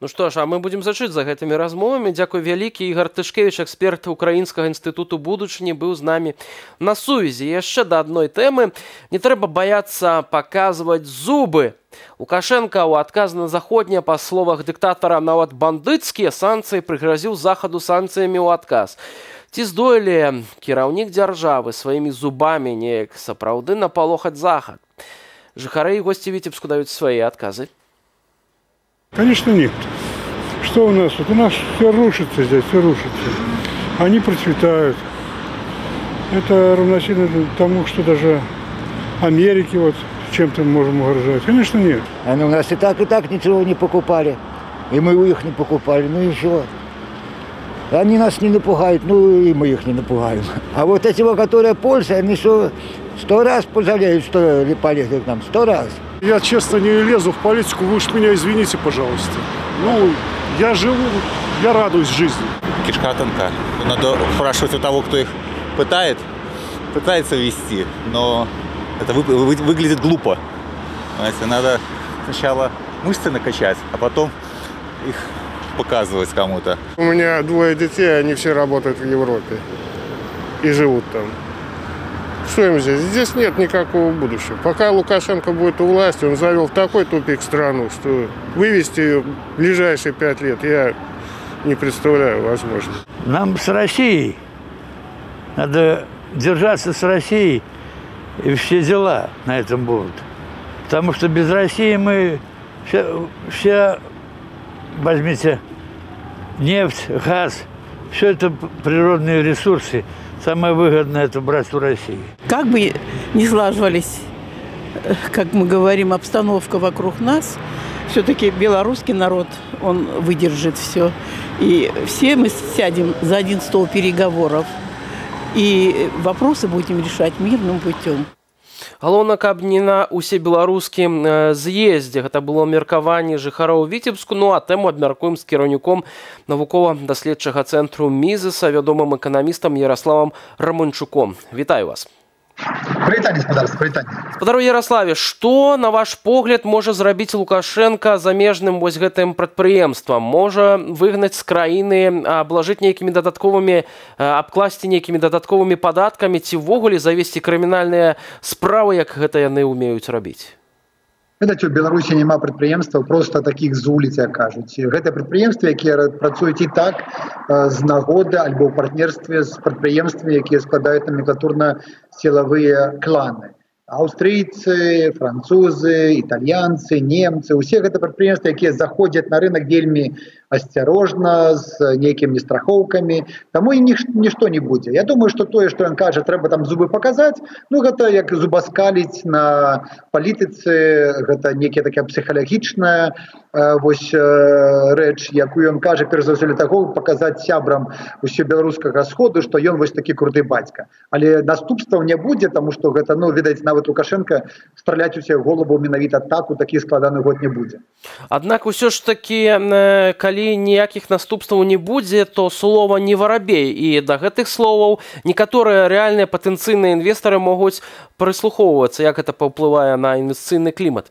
Ну што ж, а мы будзем сачыць за гэтымі размовамі. Дзякуй вялікі. Ігор Тышкевич, эксперт Украінскага інстытуту будучыні, быў з намі на сувязі. Яшчэ да адной тэмы. Не трэба баяцца паказваць зубы. Лукашенко ў адказ на заходне, па словах дыктатара, нават бандыцкія санкцыі прыгразіў Захаду санкцыямі ў адказ. Ці здолее кіраўнік дзяржавы сваімі зубамі неяк сапраўды напалохаць Захад? Жыхары і госці Віцебску даюць свае адказы. Конечно, нет. Что у нас? Вот у нас все рушится здесь, все рушится. Они процветают. Это равносильно тому, что даже Америке вот чем-то можем угрожать. Конечно, нет. А ну, у нас и так, и так ничего не покупали. И мы у них не покупали. Ну и чего? Они нас не напугают, ну и мы их не напугаем. А вот эти, которые Польша, они что, сто раз пожалеют, что полезли к нам, сто раз. Я, честно, не лезу в политику, вы уж меня извините, пожалуйста. Ну, я живу, я радуюсь жизни. Кишка тонка. Надо спрашивать у того, кто их пытает, пытается вести, но это вы, вы, выглядит глупо. Знаете, надо сначала мышцы накачать, а потом их показывать кому-то. У меня двое детей, они все работают в Европе и живут там. Что им здесь? Здесь нет никакого будущего. Пока Лукашенко будет у власти, он завел в такой тупик страну, что вывести ее в ближайшие пять лет я не представляю возможно. Нам с Россией надо держаться, с Россией и все дела на этом будут. Потому что без России мы все, все возьмите, нефть, газ, все это природные ресурсы. Самое выгодное – это брать у России. Как бы ни слаживались, как мы говорим, обстановка вокруг нас, все-таки белорусский народ, он выдержит все. И все мы сядем за один стол переговоров. И вопросы будем решать мирным путем. Галоўна, каб не на усебеларускім з'ездзе, гэта было меркаванне жыхароў Віцебску. Ну а тэму абмяркуем з кіраўніком навукова-даследчага цэнтру Мізэса, вядомым эканамістам Ярославам Романчуком. Вітаю вас. Прывітанне, спадарства, прывітанне. Спадару Ярославе, што, на ваш погляд, можа зрабіць Лукашенко замежным вось гэтым прадпрыемствам? Можа выгнаць з краіны, аблажыць нейкімі дадатковымі, абкласці нейкімі дадатковымі падаткамі ці ввогуле завесці крымінальныя справы, як гэта яны умеюць рабіць? Ведаць, у Беларусі няма прадпрыемстваў, проста такіх з вуліцы, як кажуць. Гэта прадпрыемствы, якія працуюць і так з нагоды альбо ў партнерстве з прадпрыемствамі, якія складаюць номенклатурна-сілавыя кланы. Аўстрыйцы, французы, італьянцы, немцы. Усе гэта прадпрыемствы, якія заходзяць на рынак вельмі асцярожна, з нейкімі страхоўкамі. Таму і нішто не будзе. Я думаю, што тое, што ён кажа, трэба там зубы паказаць, ну гэта як зубаскаліць на палітыцы, гэта некая такая псіхалагічная вось рэч, якую ён кажа, перш за ўсё, для таго, паказаць сябрам усебеларускага сходу, што ён вось такі круты бацька. Але наступстваў не будзе, таму што гэта, ну, відаць, нават Лукашенко страляць усе галаву менавіта так у такі складаны год не будзе. Аднак усё ж такі, калі ніякіх наступстваў не будзе, то слова не воробей. І да гэтых словаў некаторыя рэальныя патэнцыйныя інвестары могуць прыслухоўвацца, як гэта паўплывае на інвестыцыйны клімат.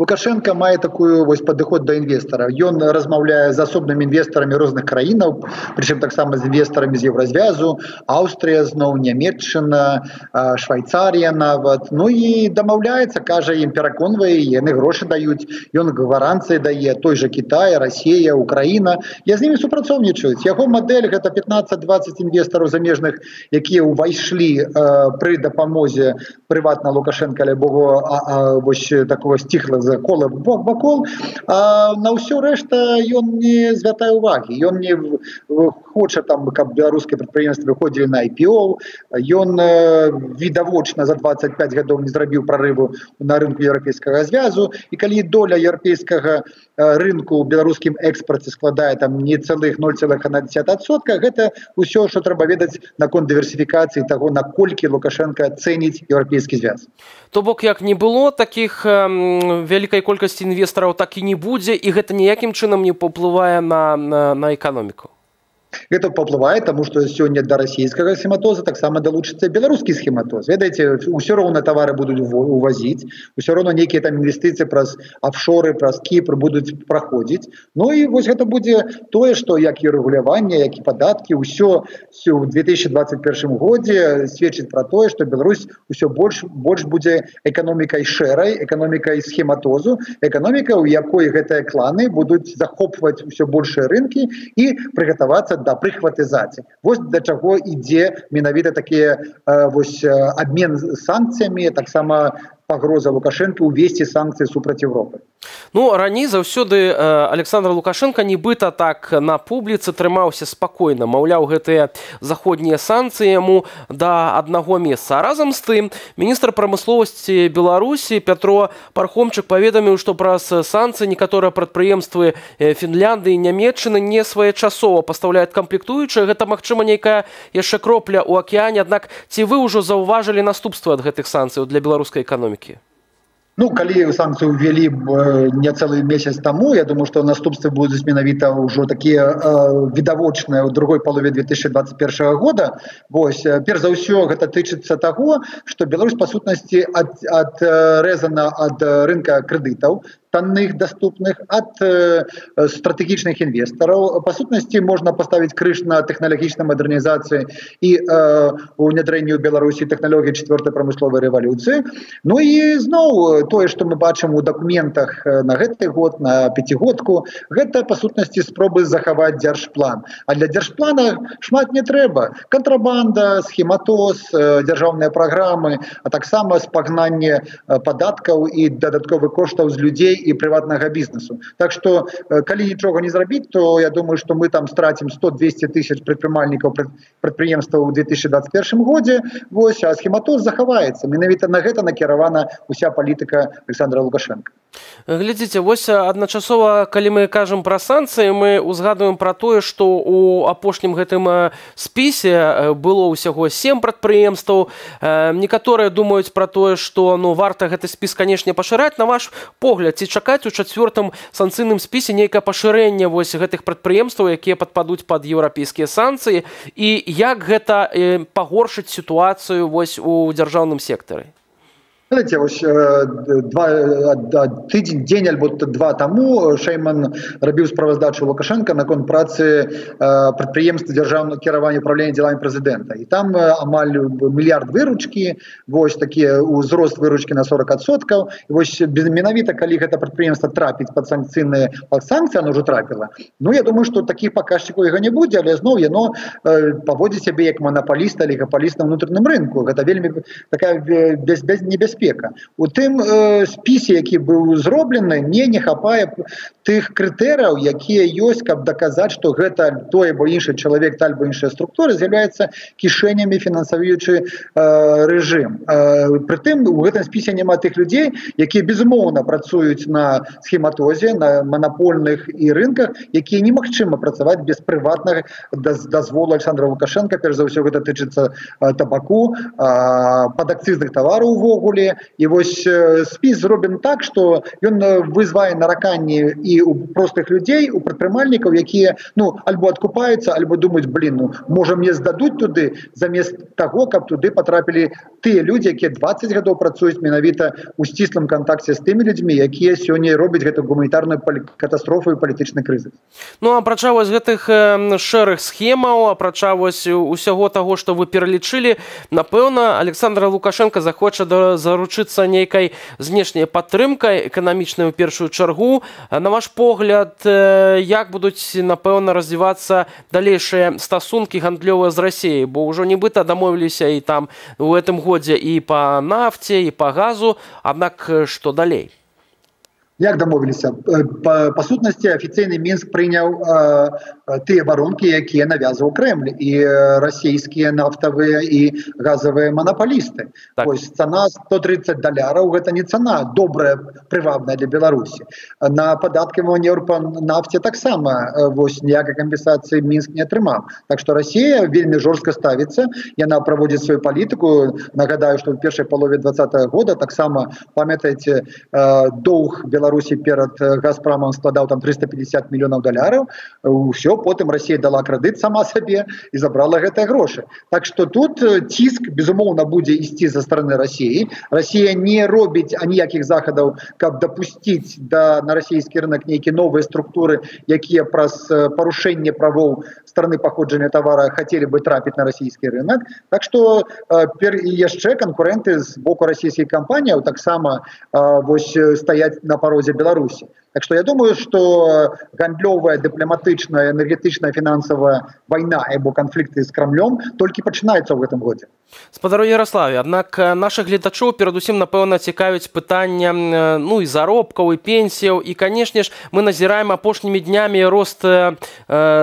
Лукашенко мае такую вось падыход да інвестара. Ён размаўляе з асобнымі інвестарамі розных краінаў, прычым таксама з інвестарамі з Еўразвязу, Аўстрыя, зноў Нямецчына, Швайцарія нават. Ну і дамаўляецца, кажа ім, пераконвае, яны грошы даюць, ён гаранцыі дае, той жа Кітай, Расія, Украіна. Я з німі супрацоўнічаюць. Яго мадэль гэта пятнаццаць-дваццаць інвестараў замежных, якія ўвайшлі пры дапамозе прыватна Лукашенка, але богу вось такого сціхла кола вакол, а на ўсё рэшта ён не звяртае ўвагі. Ён не хоча, каб беларускія прадпрыемствы выходзілі на ай пі о. Ён відавочна за дваццаць пяць гадоў не зрабіў прарыву на рынку Еўрапейскага звязу. І калі доля еўрапейскага рынку ў беларускім экспарце складае не цэлых нуль цэлых адна дзесятая адсотка, гэта ўсё, што трэба ведаць наконт дыверсіфікацыі таго, наколькі Лукашенка цэніць еўрапейскі звяз. То бок, як не было такіх вялікай колькасці інвестараў, так і не будзе, і гэта ніякім чынам не паўплывае на эканоміку. Гэта паўплывае, таму што сёння да расійскага схематоза таксама далучыцца беларускі схематоз. Ведаеце, ўсё роўна тавары будуць увазіць, усё роўна нейкія там інвестыцыі праз офшоры, праз Кіпр будуць праходзіць. Ну і вось гэта будзе тое, што як і рэгуляванне, як і падаткі, ўсё ў две тысячы дваццаць першым годзе сведчыць пра тое, што Беларусь усё больш будзе эканомікай шэрай, эканомікай схематозу, эканоміка, у якой гэтыя кланы будуць захопваць усё большыя рынкі і прыгатавацца да прыхватызацыі. Вось да чаго ідзе менавіта такія вось абмен санкцыямі, таксама погроза Лукашенко увести санкції супроти Європи. Ну, раніше завжди Олександр Лукашенко нібито так на публіці тримався спокійно, мовляв, гэтыя заходнія санкції йому до одного місця. А разом з тим, міністр промисловості Білорусі Петро Пархомчик повідомив, що про санкції некоторі підприємства Фінляндії і Німеччини не своєчасово поставляють комплектуючі. Гэта, магчыма, нейкая яшчэ кропля у океані. Однак, ці ви вже зауважили наступства від гэтых санкцій для білоруської економіки? Ну, коли санкції ввели не цілий місяць тому, я думаю, що наступстві будуть зміновіта вже такі е, відавочні у другій половині две тысячи двадцать первого года. Ось, перш за все, це тичиться того, що Білорусь, по сутності, відрезана від ринку кредитів, тонных, доступных от э, стратегичных инвесторов. По сутности, можно поставить крыш на технологичной модернизации и э, внедрению в Беларуси технологии четвертой промысловой революции. Ну и снова, то, что мы бачим у документах на этот год, на пятигодку, это, по сутности, спробы заховать держплан. А для держплана шмат не треба. Контрабанда, схематоз, э, державные программы, а так само спогнание податков и додатковых коштов с людей и приватного бизнеса. Так что, коли ничего не сделать, то я думаю, что мы там стратим сто-двести тысяч предпринимальников предприемства в две тысячи двадцать первом году, вот, а схематоз заховается. Миновито на это накирована вся политика Александра Лукашенко. Глядите, вот одночасово, коли мы кажем про санкции, мы узгадываем про то, что у апошнім гэтым списе было усяго семь предприемств. Некоторые думают про то, что ну, варта этот спис, конечно, поширать. На ваш погляд, ці чакаць у чацвёртым санкцыйным спісе нейкае пашырэнне вось гэтых прадпрыемстваў, якія падпадуць пад еўрапейскія санкцыі, і як гэта э, пагоршыць сітуацыю вось у дзяржаўным сектары? Знаете, ось два, тиждень, день або два тому Шейман робив справоздачу Лукашенка на конт праці підприємства державного керування управління ділами президента. І там амаль мільярд виручки, ось такі зрост виручки на сорок процентов. І ось менавіта, коли це підприємство трапить під санкційні санкції, воно вже трапило. Ну, я думаю, що таких показчиків його не буде, але знову воно поводить себе як монополіст, олігополіст на внутрішньому ринку. Це вельми така без, без, не без у тим э, списі, який був зроблений, не, не хапає тих критеріїв, які є, щоб доказати, що гэта той або інший чоловік, та або інша структура з'являється кишенями фінансуючий э, режим. Э, при тим, у гэтым списі нема тих людей, які безумовно працюють на схематозі, на монопольних і ринках, які немогчимо працювати без приватних дозволу Олександра Лукашенка. Перш за все, гэта тычыцца э, табаку, э, падакцизних товарів увогулі. І ось спіс зроблен так, що він визває наракання і у простих людей, у підприємців, які, ну, або відкупаються, або думають, блін, ну, може мені здадуть туди, замість того, як туди потрапили ті люди, які двадцать років працюють менавіта у стислому контакті з тими людьми, які сьогодні роблять гэту гуманітарну катастрофу і політичний кризис. Ну, апрача вось гэтых шэрых схемаў, апрача вось усяго того, що ви перелічили, напевно, Олександр Лукашенко захоче до заручыцца нейкай знешняй падтрымкай эканамічнай у першую чаргу. На ваш погляд, як будуць, напэўна, развівацца далейшыя стасункі гандлёвыя з Расіяй? Бо ўжо нібыта дамовіліся і там у гэтым годзе і па нафце, і па газу, аднак што далей? Як домовилися? По, по сутності, офіційний Мінськ прийняв е, ті воронки, які нав'язував Кремль, і е, російські нафтові і газові монополісти. Так. Ось ціна сто тридцать долларов – це не ціна добра, привабна для Білорусі. На податкування по нафті так само, ось ніякої компенсації Мінськ не отримав. Так що Росія вельми жорстко ставиться, і вона проводить свою політику. Нагадаю, що в першій полові двадцатого года так само, пам'ятаєте, е, довг Білорусі Беларуси перед Газпромом складал там триста пятьдесят миллионов долларов, все, потом Россия дала кредит сама себе и забрала это гроши. Так что тут тиск, безумовно, будет идти со стороны России. Россия не робит никаких заходов, как допустить до, на российский рынок некие новые структуры, которые про порушение правов страны походжения товара хотели бы трапить на российский рынок. Так что еще конкуренты с боку российских компаний так само вось, стоять на порозе Беларуси. Так что я думаю, что гандлёвая, дипломатичная, энергетичная, фінансова війна або конфлікти з Кремлем тільки починаються в цьому році. Сподару Ярославі, однак наших глядачів передусім, напевно, цікавить питання ну, і заробків, і пенсій. І, звісно ж, ми назираємо апошніми днями рост э,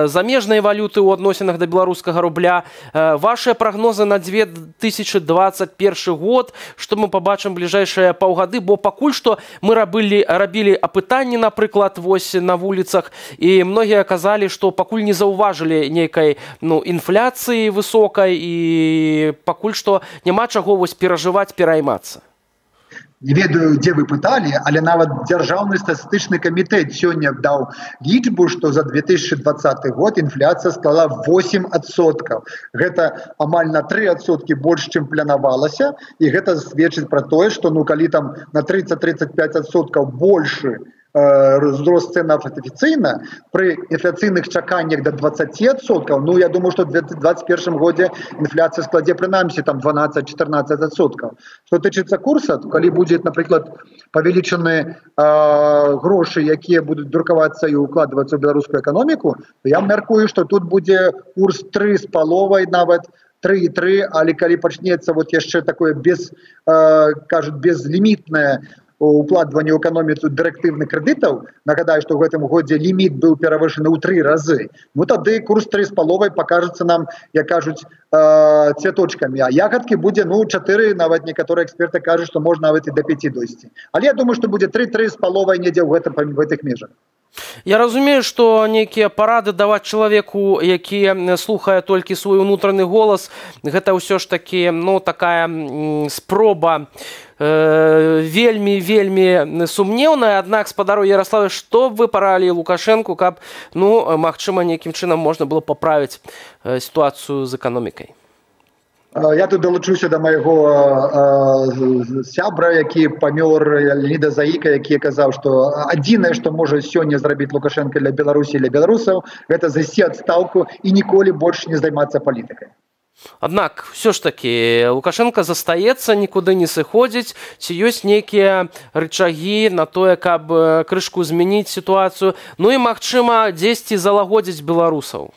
заміжної валюти у відносинах до білоруського рубля. Ваші прогнози на две тысячи двадцать первый год, що ми побачимо в ближайші півгоди, бо покуль що ми робили, робили опитання, напрыклад, вось на вулицах, і многія казалі, што пакуль не заўважылі нейкай ну, інфляцыі высокай, і пакуль што няма чаго вось перажываць, пераймацца. Не ведаю, где вы пытали, але нават Державный статистический комитет сегодня дал лічбу, что за две тысячи двадцатый год инфляция стала восемь процентов. Это амаль на три процента больше, чем планировалось. И это свечит про то, что ну, коли там на тридцать-тридцать пять процентов больше рост цен офіційно, при інфляційних чеканнях до двадцати процентов, ну, я думаю, що в две тысячи двадцать первом году інфляція складе принаймні там двенадцать-четырнадцать процентов. Що тичиться курсу, коли буде, наприклад, повеличені э, гроші, які будуть друкуватися і укладуватися в білоруську економіку, то я мяркую, що тут буде курс три с половиной, навіть три и три, але коли почнеться вот ще таке без, э, кажуть, безлімітне укладывание в экономику директивных кредитов, нагадаю, что в этом году лимит был перевышен в три раза, ну тогда курс три с половиной покажется нам, как кажут, э, цветочками, а ягодки будет, ну, четыре, навод некоторые эксперты кажут, что можно навод и до пяти дойти. Але я думаю, что будет три-три с половиной недель в, этом, в этих межах. Я разумею, што некія парады даваць чалавеку, які слухае толькі свой унутраны голас, гэта ўсё ж такі, ну, такая спроба э, вельмі, вельмі сумнеўная. Аднак, спадару Ярославе, што б вы паралі Лукашэнку, каб, ну, магчыма, некім чынам можна было паправіць э, сітуацыю з эканомікай? Я тут долучуся до моего э, сябра, який помер, Леонида Заика, який казав, что одинное, что может сегодня сделать Лукашенко для Беларуси или белорусов, это зайти отставку и николи больше не заниматься политикой. Однак, все ж таки, Лукашенко застаецца, никуда не сыходзіць, ці ёсць некие рычаги на тое, каб крышку изменить ситуацию, ну и, магчыма, дзесьці залагодзіць белорусов.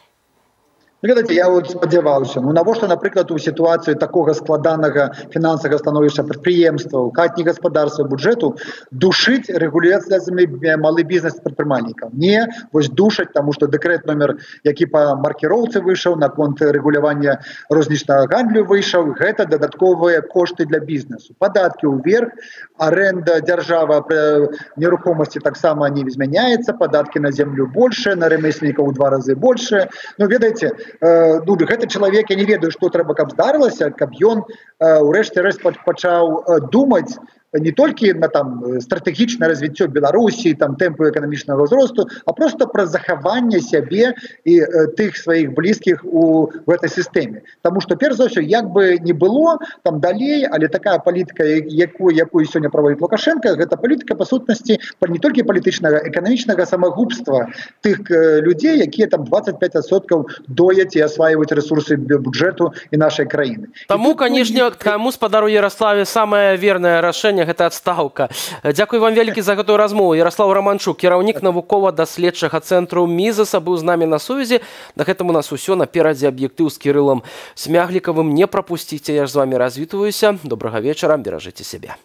Глядайте, я вот сподевался, ну, на во что, например, у ситуации такого складанного финансового становища предприемства, катни господарства, бюджету, душить регуляциями малый бизнес предпринимальников. Не вот душить, потому что декрет номер, який по маркировке вышел, на конт регулирования розничного гандлю вышел, это додатковые кошты для бизнеса. Податки вверх, аренда, держава нерухомости так само не изменяется, податки на землю больше, на ремесленников в два раза больше. Ну, видите, ну, гэты чалавек, я не ведаю, што трэба, каб здарылася, каб ён ўрэшце рэшт пачаў думаць не толькі на там стратэгічнае развіццё Беларусі, там тэмпы эканамічнага ўзросту, а проста пра захаванне сябе і тых сваіх блізкіх у гэтай сістэме. Таму што перш за ўсё, як бы не было там далей, але такая палітыка, якую, якую сёння праводзіць Лукашенко, гэта палітыка па сутнасці не толькі палітычнага, эканамічнага самагубства тых людзей, якія там двадцать пять процентов дояць і асвайваюць ресурсы бюджэту і нашай краіны. Таму, канешне, таму, спадару Ярославе, самае вернае рашэнне гэта адстаўка. Дякую вам вялікі за гэтую размову. Ярослав Романчук, кіраўнік навукова-даследчага цэнтру Мізэса, быў з намі на сувязі. Да гэтаму нас усё наперадзе аб'ектыў з Кірылам Смяглікавым. Не прапусціце, я ж з вами развітваюся. Добрага вечара, беражыце сябе.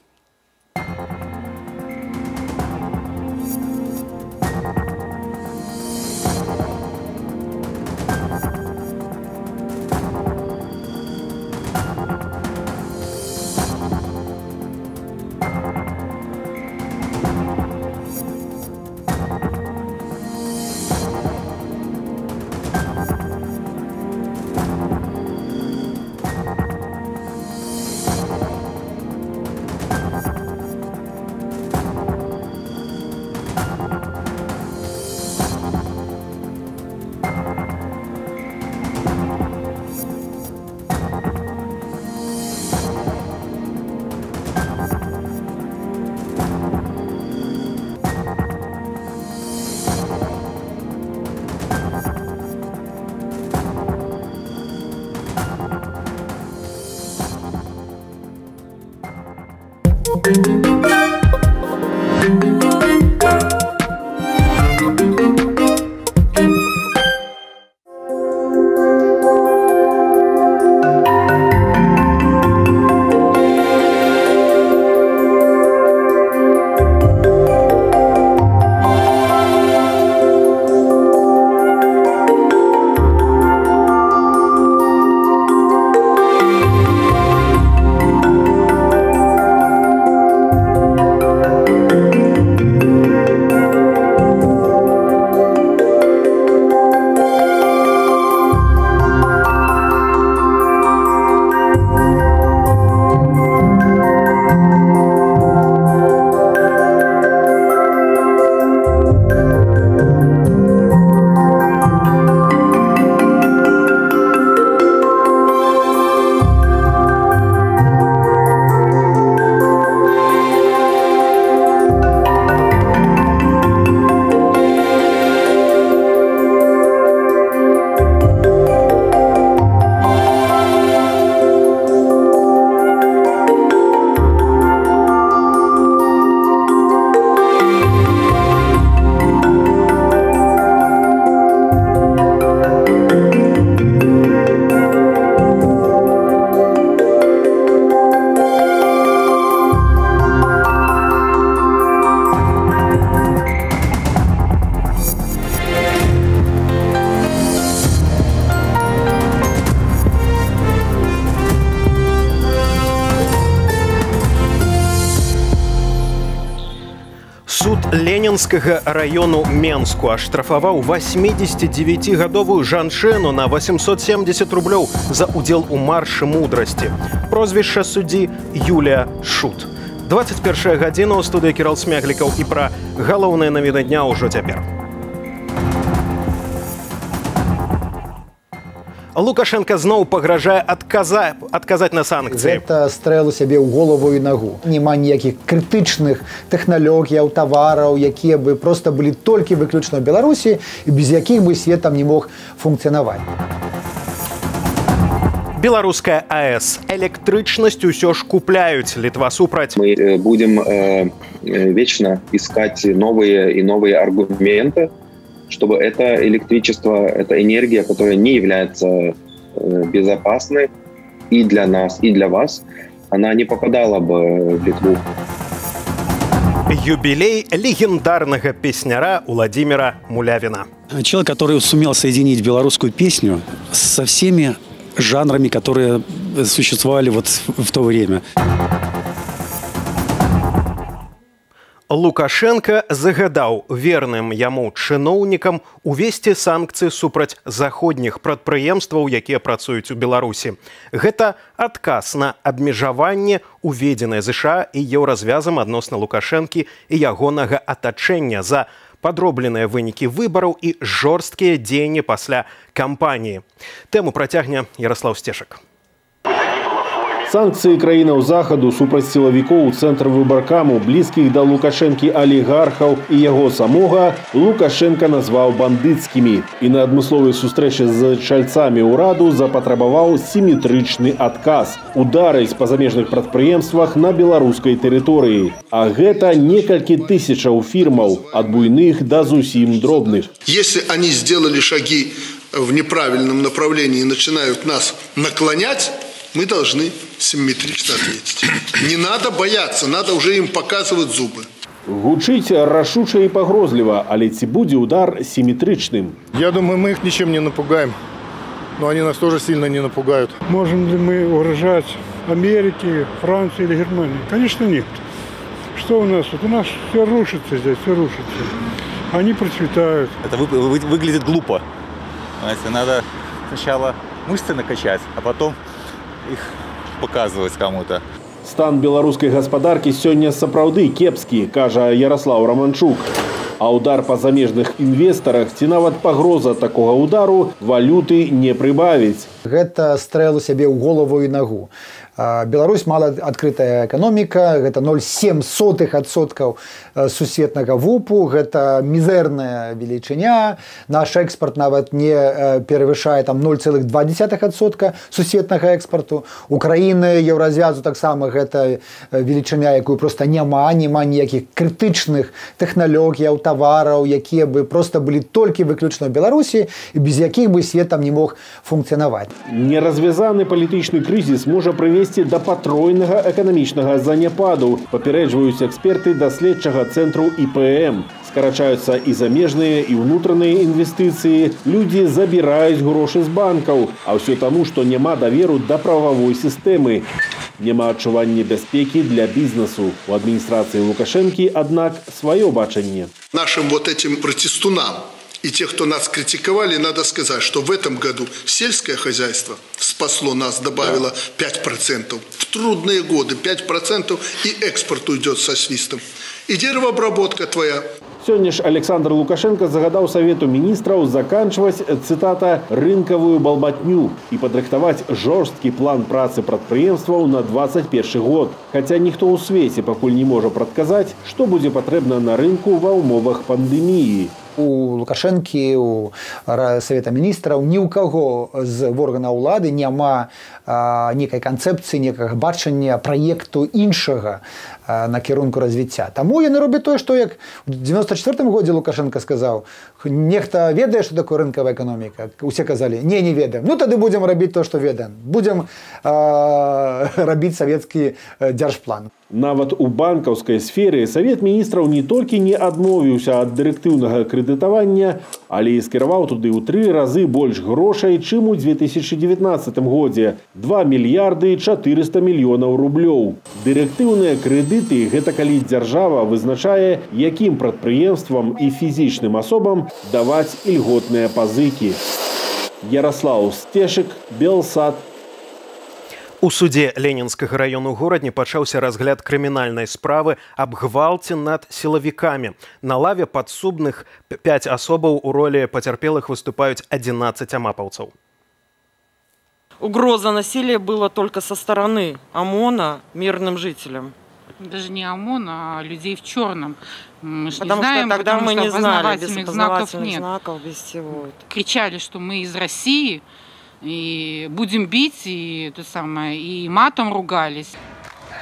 Ленінскага району Менску аштрафаваў восьмідзесяцігадовую жанчыну на восемьсот семьдесят рублёў за удзел у маршы мудрасці. Прозвішча суддзі Юлія Шут. двадцать первая гадзіна ў студыі Кірал Смяглікаў і пра галоўныя навіны дня ўжо цяпер. Лукашенко зноў пагражае адказа... адказаць на санкцыі. Гэта стрэл у сябе ў голову і нагу. Няма ніякіх крытычных тэхналогіяў, тавараў, якія бы проста былі толькі выключна ў Беларусі і без якіх бы свет там не мог функцыянаваць. Беларуская АЭС. Электрычнасць ўсё ж купляюць. Літва супраць. Мы будем э, вечно искать новые и новые аргументы, чтобы это электричество, эта энергия, которая не является безопасной и для нас, и для вас, она не попадала бы в Литву. Юбилей легендарного песняра Владимира Мулявина. Человек, который сумел соединить белорусскую песню со всеми жанрами, которые существовали вот в то время. Лукашенко загадаў верным яму чыноўнікам увесці санкцыі супраць заходніх прадпрыемстваў, якія працуюць у Беларусі. Гэта адказ на абмежаванне, уведзенае З Ш А і еўразвязам адносна Лукашэнкі і ягонага атачэння за падробленыя вынікі выбараў і жорсткія дзеянні пасля кампаніі. Тэму працягне Ярослав Сцешак. Санкцыі краінаў захаду супраць сілавікоў цэнтр выбаркаму, блізкіх да Лукашэнкі алігархаў і яго самога Лукашенко назваў бандыцкімі і на адмысловай сустрэчы з чальцамі ўраду запатрабаваў сіметрычны адказ ударыць па замежных прадпрыемствах на беларускай тэрыторыі. А гэта некалькі тысячаў фірмаў, ад буйных да зусім дробных. Если они сделали шаги в неправильном направлении и начинают нас наклонять, мы должны симметрично ответить. Не надо бояться, надо уже им показывать зубы. Гучить рашуче и погрозливо, але ці будзе удар симметричным. Я думаю, мы их ничем не напугаем, но они нас тоже сильно не напугают. Можем ли мы угрожать Америке, Франции или Германии? Конечно, нет. Что у нас? Вот у нас все рушится здесь, все рушится. Они процветают. Это вы, вы, выглядит глупо. Знаете, надо сначала мышцы накачать, а потом их показывать кому-то. Стан беларускай гаспадаркі сёння сапраўды кепскі, кажа Ярослав Романчук. А удар па замежных інвестарах ці нават пагроза такога удару валюты не прыбавіць. Гэта стрэл у сябе ў голову і нагу. Беларусь мала открытая экономика, это ноль целых семь сотых процента сусветного вупу, это мизерная величиня, наш экспорт нават не перевышае там ноль целых два процента сусветнага экспорту. Украины, Евразиазу так само это величиня, якую просто нема, нема ніякіх критичных технологій, товаров, які бы просто были только выключно в Беларуси, и без яких бы свет там не мог функционовать. Неразвязанный политический кризис может привести до потройного экономического занепаду, попереджваюць эксперты доследчага центру И П М. Скорочаются и замежные, и внутренние инвестиции, люди забирают гроши с банков, а все тому, что нема доверу до правовой системы. Нема адчування безпеки для бизнесу. У администрации Лукашенки, однако, свое бачение. Нашим вот этим протестунам и тех, кто нас критиковали, надо сказать, что в этом году сельское хозяйство спасло нас, добавило пять процентов. В трудные годы пять процентов, и экспорт уйдет со свистом. И деревообработка твоя. Сегодня ж Александр Лукашенко загадал совету министров заканчивать, цитата, «рынковую болботню» и подрыхтовать жесткий план працы предприемства на двадцать первый год. Хотя никто у свете покуль не может предсказать, что будет потребно на рынку в умовах пандемии. У Лукашенкі, у Совета Министров, ни у кого з органа улады няма некай концепции, некага бачання проекту іншага на кірунку развіцця. Таму яны робяць тое, што, як у девяносто четвёртым годзе Лукашенко сказаў, нехта ведае, што такое рынкавая экономіка. Усе казалі, не, не ведаем. Ну, тады будзем рабіць то, што ведаем. Будзем рабіць савецкі дзяржплан. Нават у банковской сфере Совет Министров не только не адмовіўся от директивного кредитования, але и скервал туды у три разы больше грошей, чем у две тысячи девятнадцатым годе. два миллиарда четыреста миллионов рублёў. Директивные кредиты – это калі держава вызначае, яким предприемствам и физичным особам давать льготные пазыки. Ярослав Стешик, Белсат. У суде Ленинского района города пачаўся разгляд криминальной справы об гвалте над силовиками. На лаве подсудных пять особов у роли потерпелых выступают одиннадцать амаповцев. Угроза насилия была только со стороны ОМОНа мирным жителям. Даже не ОМОН, а людей в черном. Мы же не знаем, что тогда потому, мы что не опознавательных знали, знаков нет. Знаков, без всего. Кричали, что мы из России. И будем бить, и то самое, и матом ругались.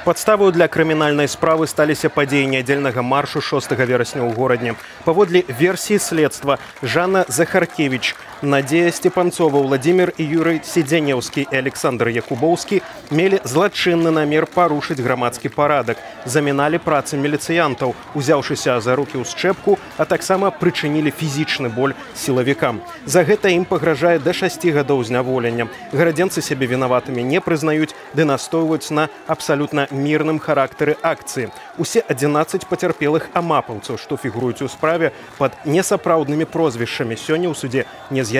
Подставою для криминальной справы сталіся падзеянні отдельного маршу шостага верасня ў горадзе. Паводле версии следства, Жанна Захаркевич, Надея Степанцова, Владимир и Юрий Сиденевский и Александр Якубовский мели злачынны намер порушить громадский парадок, заминали працы милициантов, узявшися за руки у счепку, а так само причинили физичный боль силовикам. За это им погрожает до шести годов зняволення. Городенцы себе виноватыми не признают, да настойвают на абсолютно мирном характере акции. Усе одиннадцать потерпелых амапаўцаў, что фигуруют у справе под несапраўдными прозвішчамі, сегодня у суде не з'явились.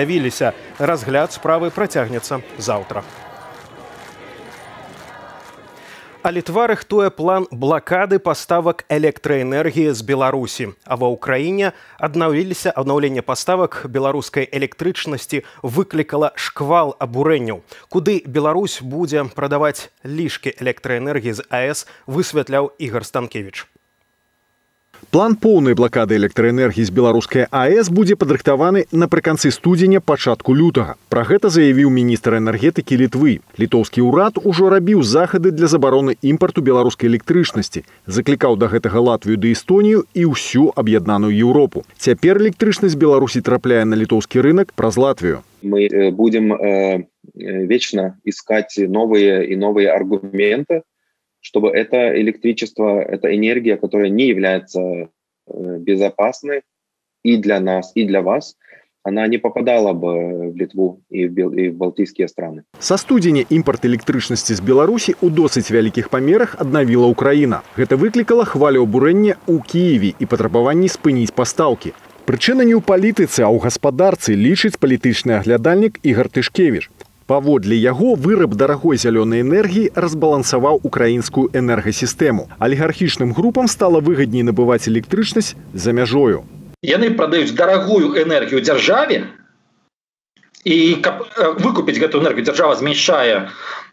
Разгляд справы протягнется завтра. А Литва рыхтуе план блокады поставок электроэнергии с Беларуси. А во Украине обновились обновление поставок белорусской электричности выкликало шквал обурэнняў. Куды Беларусь будет продавать лишки электроэнергии с А Э С, высветлял Ігор Станкевич. План полной блокады электроэнергии с белорусской А Э С будет подрыхтованы напрыканцы студзеня пачатку лютага. Про это заявил министр энергетики Литвы. Литовский урад уже рабил захады для забороны импорту белорусской электричности, закликал до гэтага Латвию да Эстонию и всю объединенную Европу. Теперь электричность Беларуси трапляя на литовский рынок проз Латвию. Мы будем э, вечно искать новые и новые аргументы, чтобы это электричество, это энергия, которая не является безопасной и для нас, и для вас, она не попадала бы в Литву и в балтийские страны. Со студзеня импорт электричности с Беларуси у досыць вялікіх памерах аднавіла Украина. Это выкликало хвалю обурэння у Киеве и патрабаванні спыніць поставки. Причина не у политицы, а у господарцы, лічыць политичный оглядальник Ігор Тышкевич. Паводле яго, выраб дарагой зеленой энергии разбалансовал украинскую энергосистему. Олигархичным группам стало выгоднее набывать электричность за мяжою. Яны продают дорогую энергию державе, и выкупить эту энергию держава, зменьшая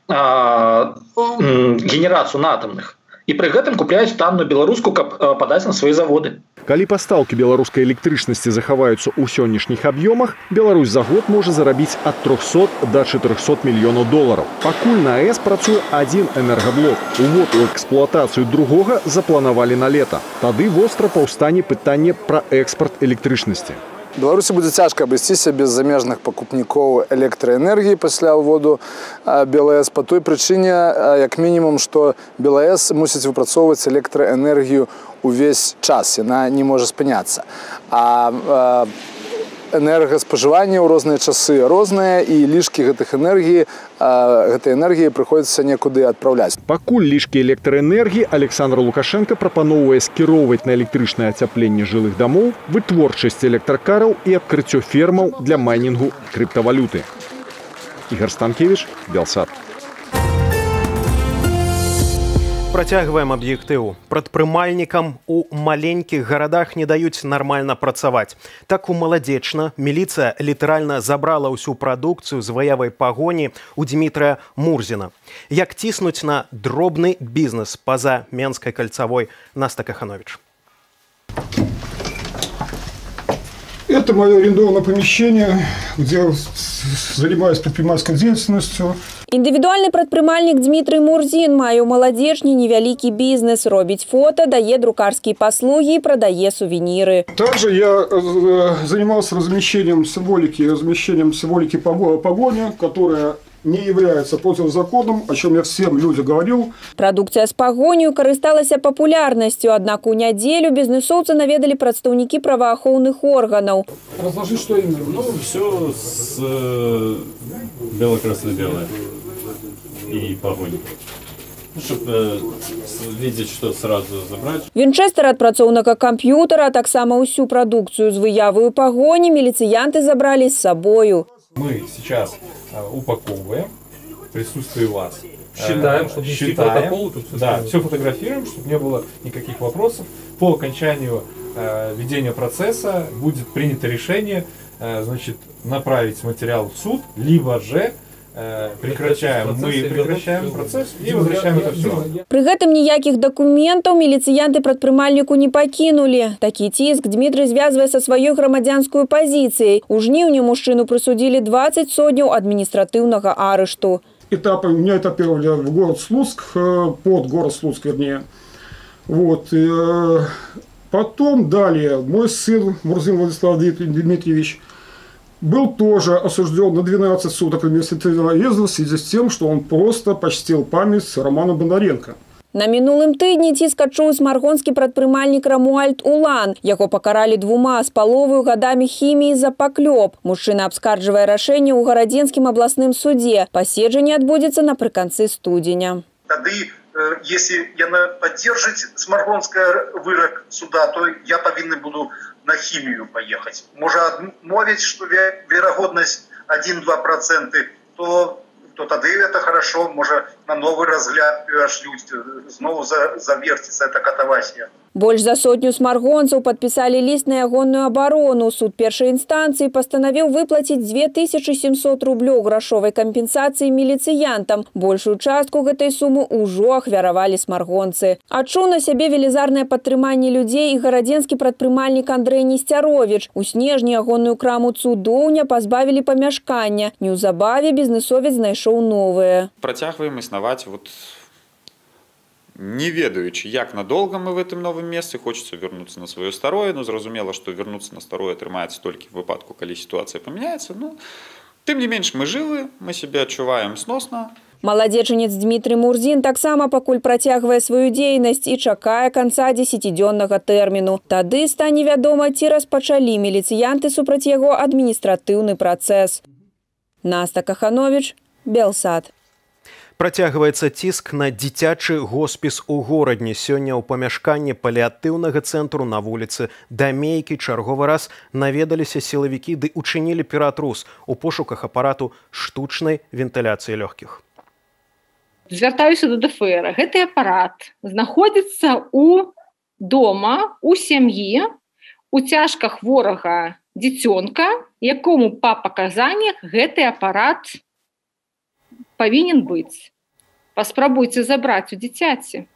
генерацию на атомных. І при гэтым купляюць танную беларуску, каб падаць на свае заводы. Калі пастаўкі беларускай электрычнасці захаваюцца ў сённяшніх аб'ёмах, Беларусь за год можа зарабіць ад трёхсот до чатырохсот мільёнаў долараў. Пакуль на АЭС працуе адзін энергаблок. Увод у эксплуатацыю другога запланавалі на лета. Тады востра паўстане пытанне пра экспарт электрычнасці. Беларусі будзе цяжка абысціся без замежных пакупнікоў электраэнергіі пасля ўводу БелАЭС па той прычыне, як мінімум, што БелАЭС мусіць выпрацоўваць электраэнергію увесь час, яна не можа спыняцца. А энергаспажыванне ў розныя часы розныя, і лішкі гэтых энергій гэтай энергіі прыходзіцца некуды адпраўляць. Пакуль лішкі электраэнергіі Александр Лукашенко прапаноўвае скіроўваць на электрычнае ацяпленне жылых дамоў, вытворчасць электракараў і адкрыццё фермаў для майнінгу крыптавалюты. Ігор Станкевич, Белсат. Працягваем аб'ектыў. Прадпрымальнікам у маленькіх гарадах не даюць нармальна працаваць. Так у Маладзечна міліцыя літаральна забрала ўсю прадукцыю з выявай пагоні у Дмітрыя Мурзіна. Як ціснуць на дробны бізнес па-за Менскай кальцавой? Настя Каханович. Это мое арендованное помещение, где я занимаюсь предпринимательской деятельностью. Індывідуальны прадпрымальнік Дмітрый Мурзін мае ў Маладзечні невялікі бізнес, робіць фото, дае друкарскія паслугі і прадае сувеніры. Также я занимался размещением символики, размещением символики погони, которая не является противозаконным, о чем я всем людям говорил. Продукция с погонью корысталась популярностью, однако у неделю бизнесовцы наведали представники правоохранных органов. Разложи, что именно? Ну, все с э, бело-красно-белое и погонь. Чтобы видеть, что сразу забрать. Вінчэстар ад працоўнага камп'ютара, а таксама ўсю прадукцыю з выявою пагоні міліцыянты забралі з сабою. Мы сейчас упаковываем в присутствии вас. Считаем, чтобы нести протокол. Да, все фотографируем, чтобы не было никаких вопросов. По окончанию э, ведения процесса будет принято решение э, значит, направить материал в суд, либо же прекращаем, мы прекращаем процесс и возвращаем это все. При гэтым ніякіх документов милициянты прадпрымальніку не покинули. Такі тиск Дмитрий звязвае со своей громадянской позицией. У жніўні мужчину присудили двадцать сотняў административного арешту. Этапы меня этапировали в город Слуцк, под город Слуцк, вернее. Вот. Потом далее мой сын Мурзин Владислав Дмитриевич был тоже осужден на двенадцать суток административного ареста в связи с тем, что он просто почтил память Романа Бондаренко. На минулым тыдні тиск адчуў смаргонскі прадпрымальнік Рамуальд Улан. Яго пакаралі двума з паловаю гадамі хіміі за паклёп. Мужчына абскарджвае рашэнне ў гарадзенскім абласным судзе. Паседжанне адбудзецца напрыканцы студзеня. Тады, если яна падзержыць смаргонская вырак суда, то я павінны буду на химию поехать. Можно отмовить, что вероятность один-два процента, то, то тогда это хорошо, можно на новый разгляд перешлють, снова завертится эта катавасия. Больше за сотню смаргонцев подписали лист на ягонную оборону. Суд первой инстанции постановил выплатить две тысячи семьсот рублёў грошовой компенсации милициянтам. Большую частку этой суммы уже ахвяровали смаргонцы. Адчуў на себе велизарное падтрыманне людей и городенский прадпрымальнік Андрей Нестерук. У снежні ягонную краму цудоўня позбавили памяшкання. Неўзабаве бизнесовец знайшоў новые. Протягиваем основать вот... Не ведаючи, як надолго мы в этом новом месте, хочется вернуться на свое старое, но зразумело, что вернуться на старое отрывается только в выпадку, когда ситуация поменяется. Но, тем не менее, мы живы, мы себя чуваем сносно. Маладзечанец Дмітрый Мурзін таксама пакуль працягвае сваю дзейнасць і чакае канца дзесяцідзённага тэрміну. Тады стане вядома, ці распачалі міліцыянты супраць яго адміністратыўны працэс. Наста Кахановіч, Белсат. Працягваецца ціск на дзіцячы госпіс у горадні. Сёння ў памяшканні паліятыўнага цэнтру на вуліцы Дамейкі чарговы раз наведаліся сілавікі ды учынілі ператрус у пошуках апарату штучнай вентыляцыі лёгкіх. Звяртаюся до Дэ Эф Эр. Гэты апарат знаходзіцца ў дома, у сям'і, у цяжка хворага дзіцёнка, якому па паказаннях гэты апарат павінен быць. паспрабуйце забраць у дзіцяці.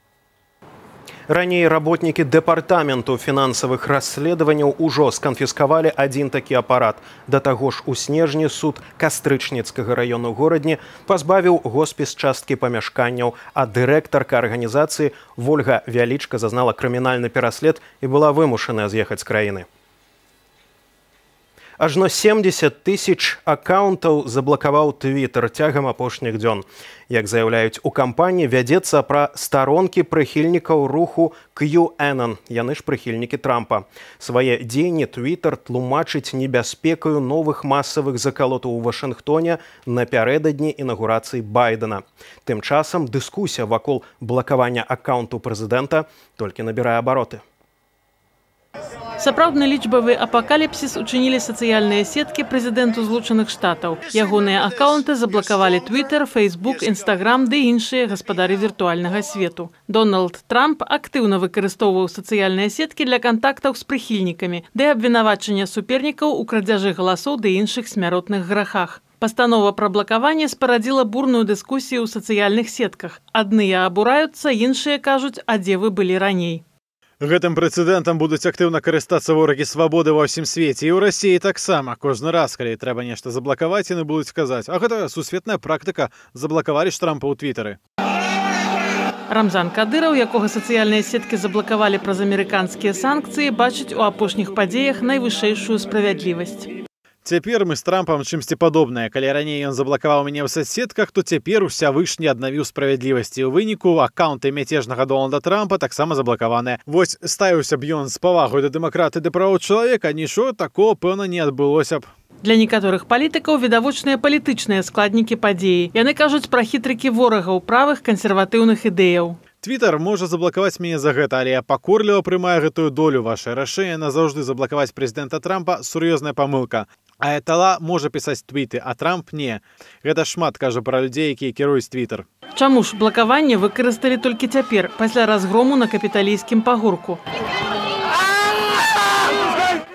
Ранее работники Департаменту финансовых расследований уже сконфисковали один таки аппарат. До того ж у снежні суд Кастрычніцкага району горадні позбавил госписчастки помешканняў, а директорка организации Вольга Вяличка зазнала криминальный переслед и была вымушена съехать с краины. Ажно семьдесят тысяч аккаунтов заблоковал Твиттер тягом апошних дзён. Як заявляют, у компании ведется про сторонки прихильников руху QAnon, яны ж прихильники Трампа. Свои деяния Твиттер тлумачить небяспекою новых массовых заколотов у Вашингтоне напередодні инаугурации Байдена. Тем часом дискуссия вокруг блокования аккаунту президента только набирая обороты. Сапраўдны лічбавы апакаліпсіс учинили социальные сетки президенту злучаных штатов. Ягоныя аккаунты заблоковали Twitter, Facebook, Instagram ды іншыя гаспадары виртуального свету. Дональд Трамп активно выкарыстоўваў социальные сетки для контактов с прыхільнікамі, ды абвінавачання супернікаў у крадзяжы галасоў ды іншых смяротных грахах. Постанова про блокование спородила бурную дискуссию в социальных сетках. Адныя абураюцца, іншыя кажуць, а дзе вы былі раней. Гэтым прецедентом будут активно користаться вороги свободы во всем свете. И у России так само. Каждый раз, когда треба нечто заблоковать, они будут сказать, а это сусветная практика, заблоковали Трампа у Твиттера. Рамзан Кадыров, якого социальные сетки заблоковали праз американские санкции, бачить у апошних падеях наивысшую справедливость. Теперь мы с Трампом чем-то подобное. Когда ранее он заблоковал меня в соцсетках, то теперь у Всевышний обновил справедливости. У вынику аккаунты мятежного Дональда Трампа так само заблокованы. Вот ставился бьон с повагой до демократа и до прав человека, ничего такого, певно, не отбылось. Для некоторых политиков видовочные политичные складники падеи. И они кажут про хитрики ворога у правых консервативных идеев. Твиттер может заблоковать меня за гэта, але я покорливо принимаю эту долю. Ваше решение назавжды заблоковать президента Трампа – серьезная помылка. А этала может писать твиты, а Трамп не. Это шмат, кажа про людей, которые керуют Твиттер. Чаму ж блокование выкористали только теперь, после разгрому на капиталистском пагорку.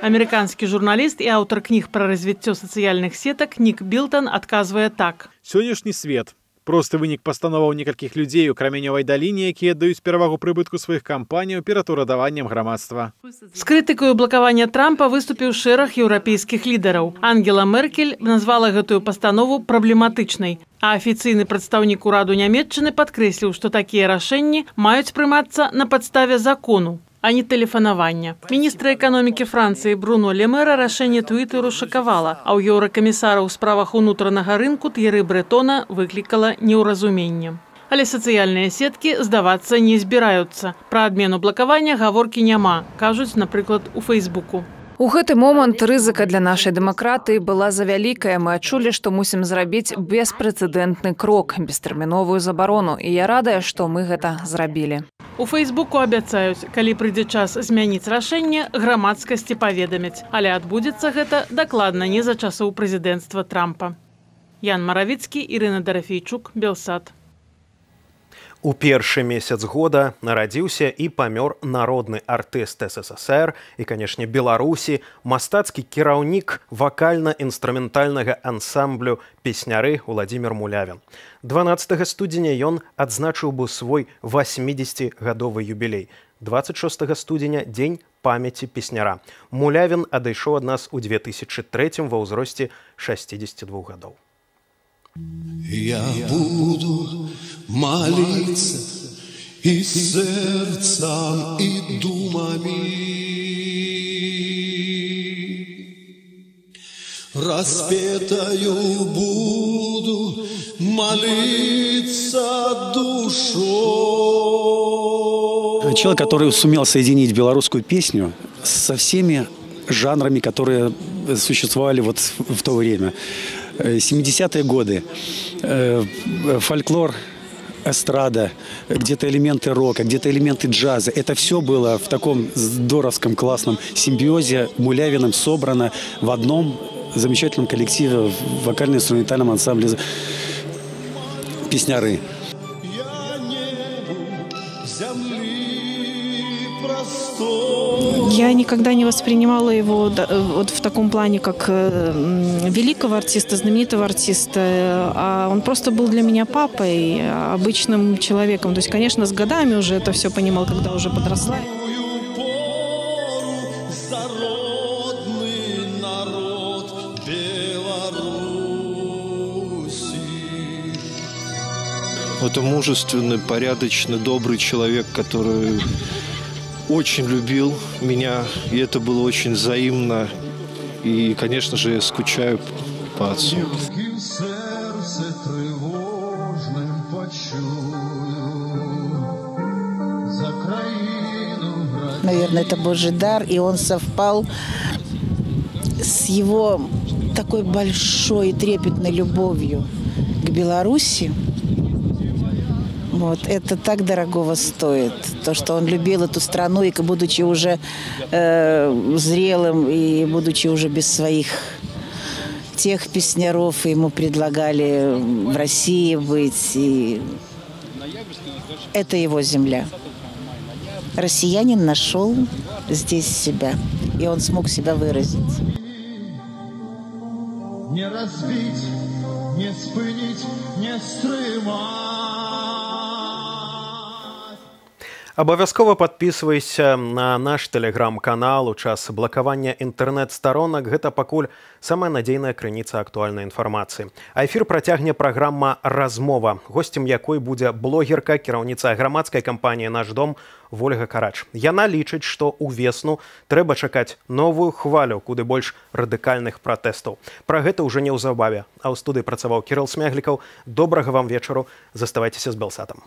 Американский журналист и автор книг про развитие социальных сеток Ник Билтон отказывает так. Сегодняшний свет. Просто выник постановов некольких людей у Краменевой долине, которые отдают первагу прибытку своих компаний перед урадованием громадства. С критикой блокования Трампа выступил шерах европейских лидеров. Ангела Меркель назвала эту постанову проблематичной, а официальный представник ураду Нямецчины подкреслил, что такие решения мают приниматься на подставе закону, а не телефонования. Министра экономики Франции Бруно Лемера решение Твиттеру шоковало, а у еврокомиссара у справах внутреннего рынка Тьерри Бретона выкликало неуразумение. Але социальные сетки сдаваться не избираются. Про отмену блокования говорки няма, кажут, например, у Фейсбуку. У гэты момант рызыка для нашай дэмакратыі была завялікая. Мы адчулі, што мусім зрабіць беспрэцэдэнтны крок, бестэрміновую забарону. І я радая, што мы гэта зрабілі. У Фейсбуку абяцаюць, калі прыйдзе час змяніць рашэнне, грамадскасці паведамяць. Але адбудзецца гэта дакладна не за часоў прэзідэнцтва Трампа. Ян Маравіцкі, Ірына Дарафейчук, Белсат. У першы месяц года нарадзіўся і памёр народны артыст эс эс эс эр і, канешне, Беларусі, мастацкі кіраўнік вакальна-інструментальнага ансамблю песняры Владимир Мулявін. дванаццатага студзеня ён адзначыў бы свой восьмідзесяцігадовы юбілей. дваццаць шостага студзеня дзень памяці песняра. Мулявін адышоў ад нас у две тысячи трэцім ва ўзросце шасцідзесяці двух гадоў. Я буду молиться и сердцем, и думами. Распетою буду молиться душой. Человек, который сумел соединить белорусскую песню со всеми жанрами, которые существовали вот в то время. семидесятые годы, фольклор, эстрада, где-то элементы рока, где-то элементы джаза. Это все было в таком здоровском классном симбиозе Мулявиным собрано в одном замечательном коллективе в вокально-инструментальном ансамбле «Песняры». Я никогда не воспринимала его вот в таком плане, как великого артиста, знаменитого артиста. А он просто был для меня папой, обычным человеком. То есть, конечно, с годами уже это все понимал, когда уже подросла. Это мужественный, порядочный, добрый человек, который очень любил меня, и это было очень взаимно. И, конечно же, я скучаю по отцу. Наверное, это Божий дар, и он совпал с его такой большой и трепетной любовью к Беларуси. Вот. Это так дорогого стоит, то, что он любил эту страну, и будучи уже э, зрелым, и будучи уже без своих тех песняров, ему предлагали в России быть. И это его земля. Россиянин нашел здесь себя, и он смог себя выразить. Не разбить, не спынить, не стримать. Абавязкова падпісвайся на наш тэлеграм-канал. У час блакавання інтэрнэт-старонак гэта пакуль самая надзейная крыніца актуальнай інфармацыі. А эфір працягне праграма «Размова», госцем якой будзе блогерка, кіраўніца грамадскай кампаніі «Наш дом» Вольга Карач. Яна лічыць, што ўвесну трэба чакаць новую хвалю куды больш радыкальных пратэстаў. Пра гэта ўжо неўзабаве. А ў студыі працаваў Кірыл Смяглікаў. Добрага вам вечару. Заставайцеся з Белсатам.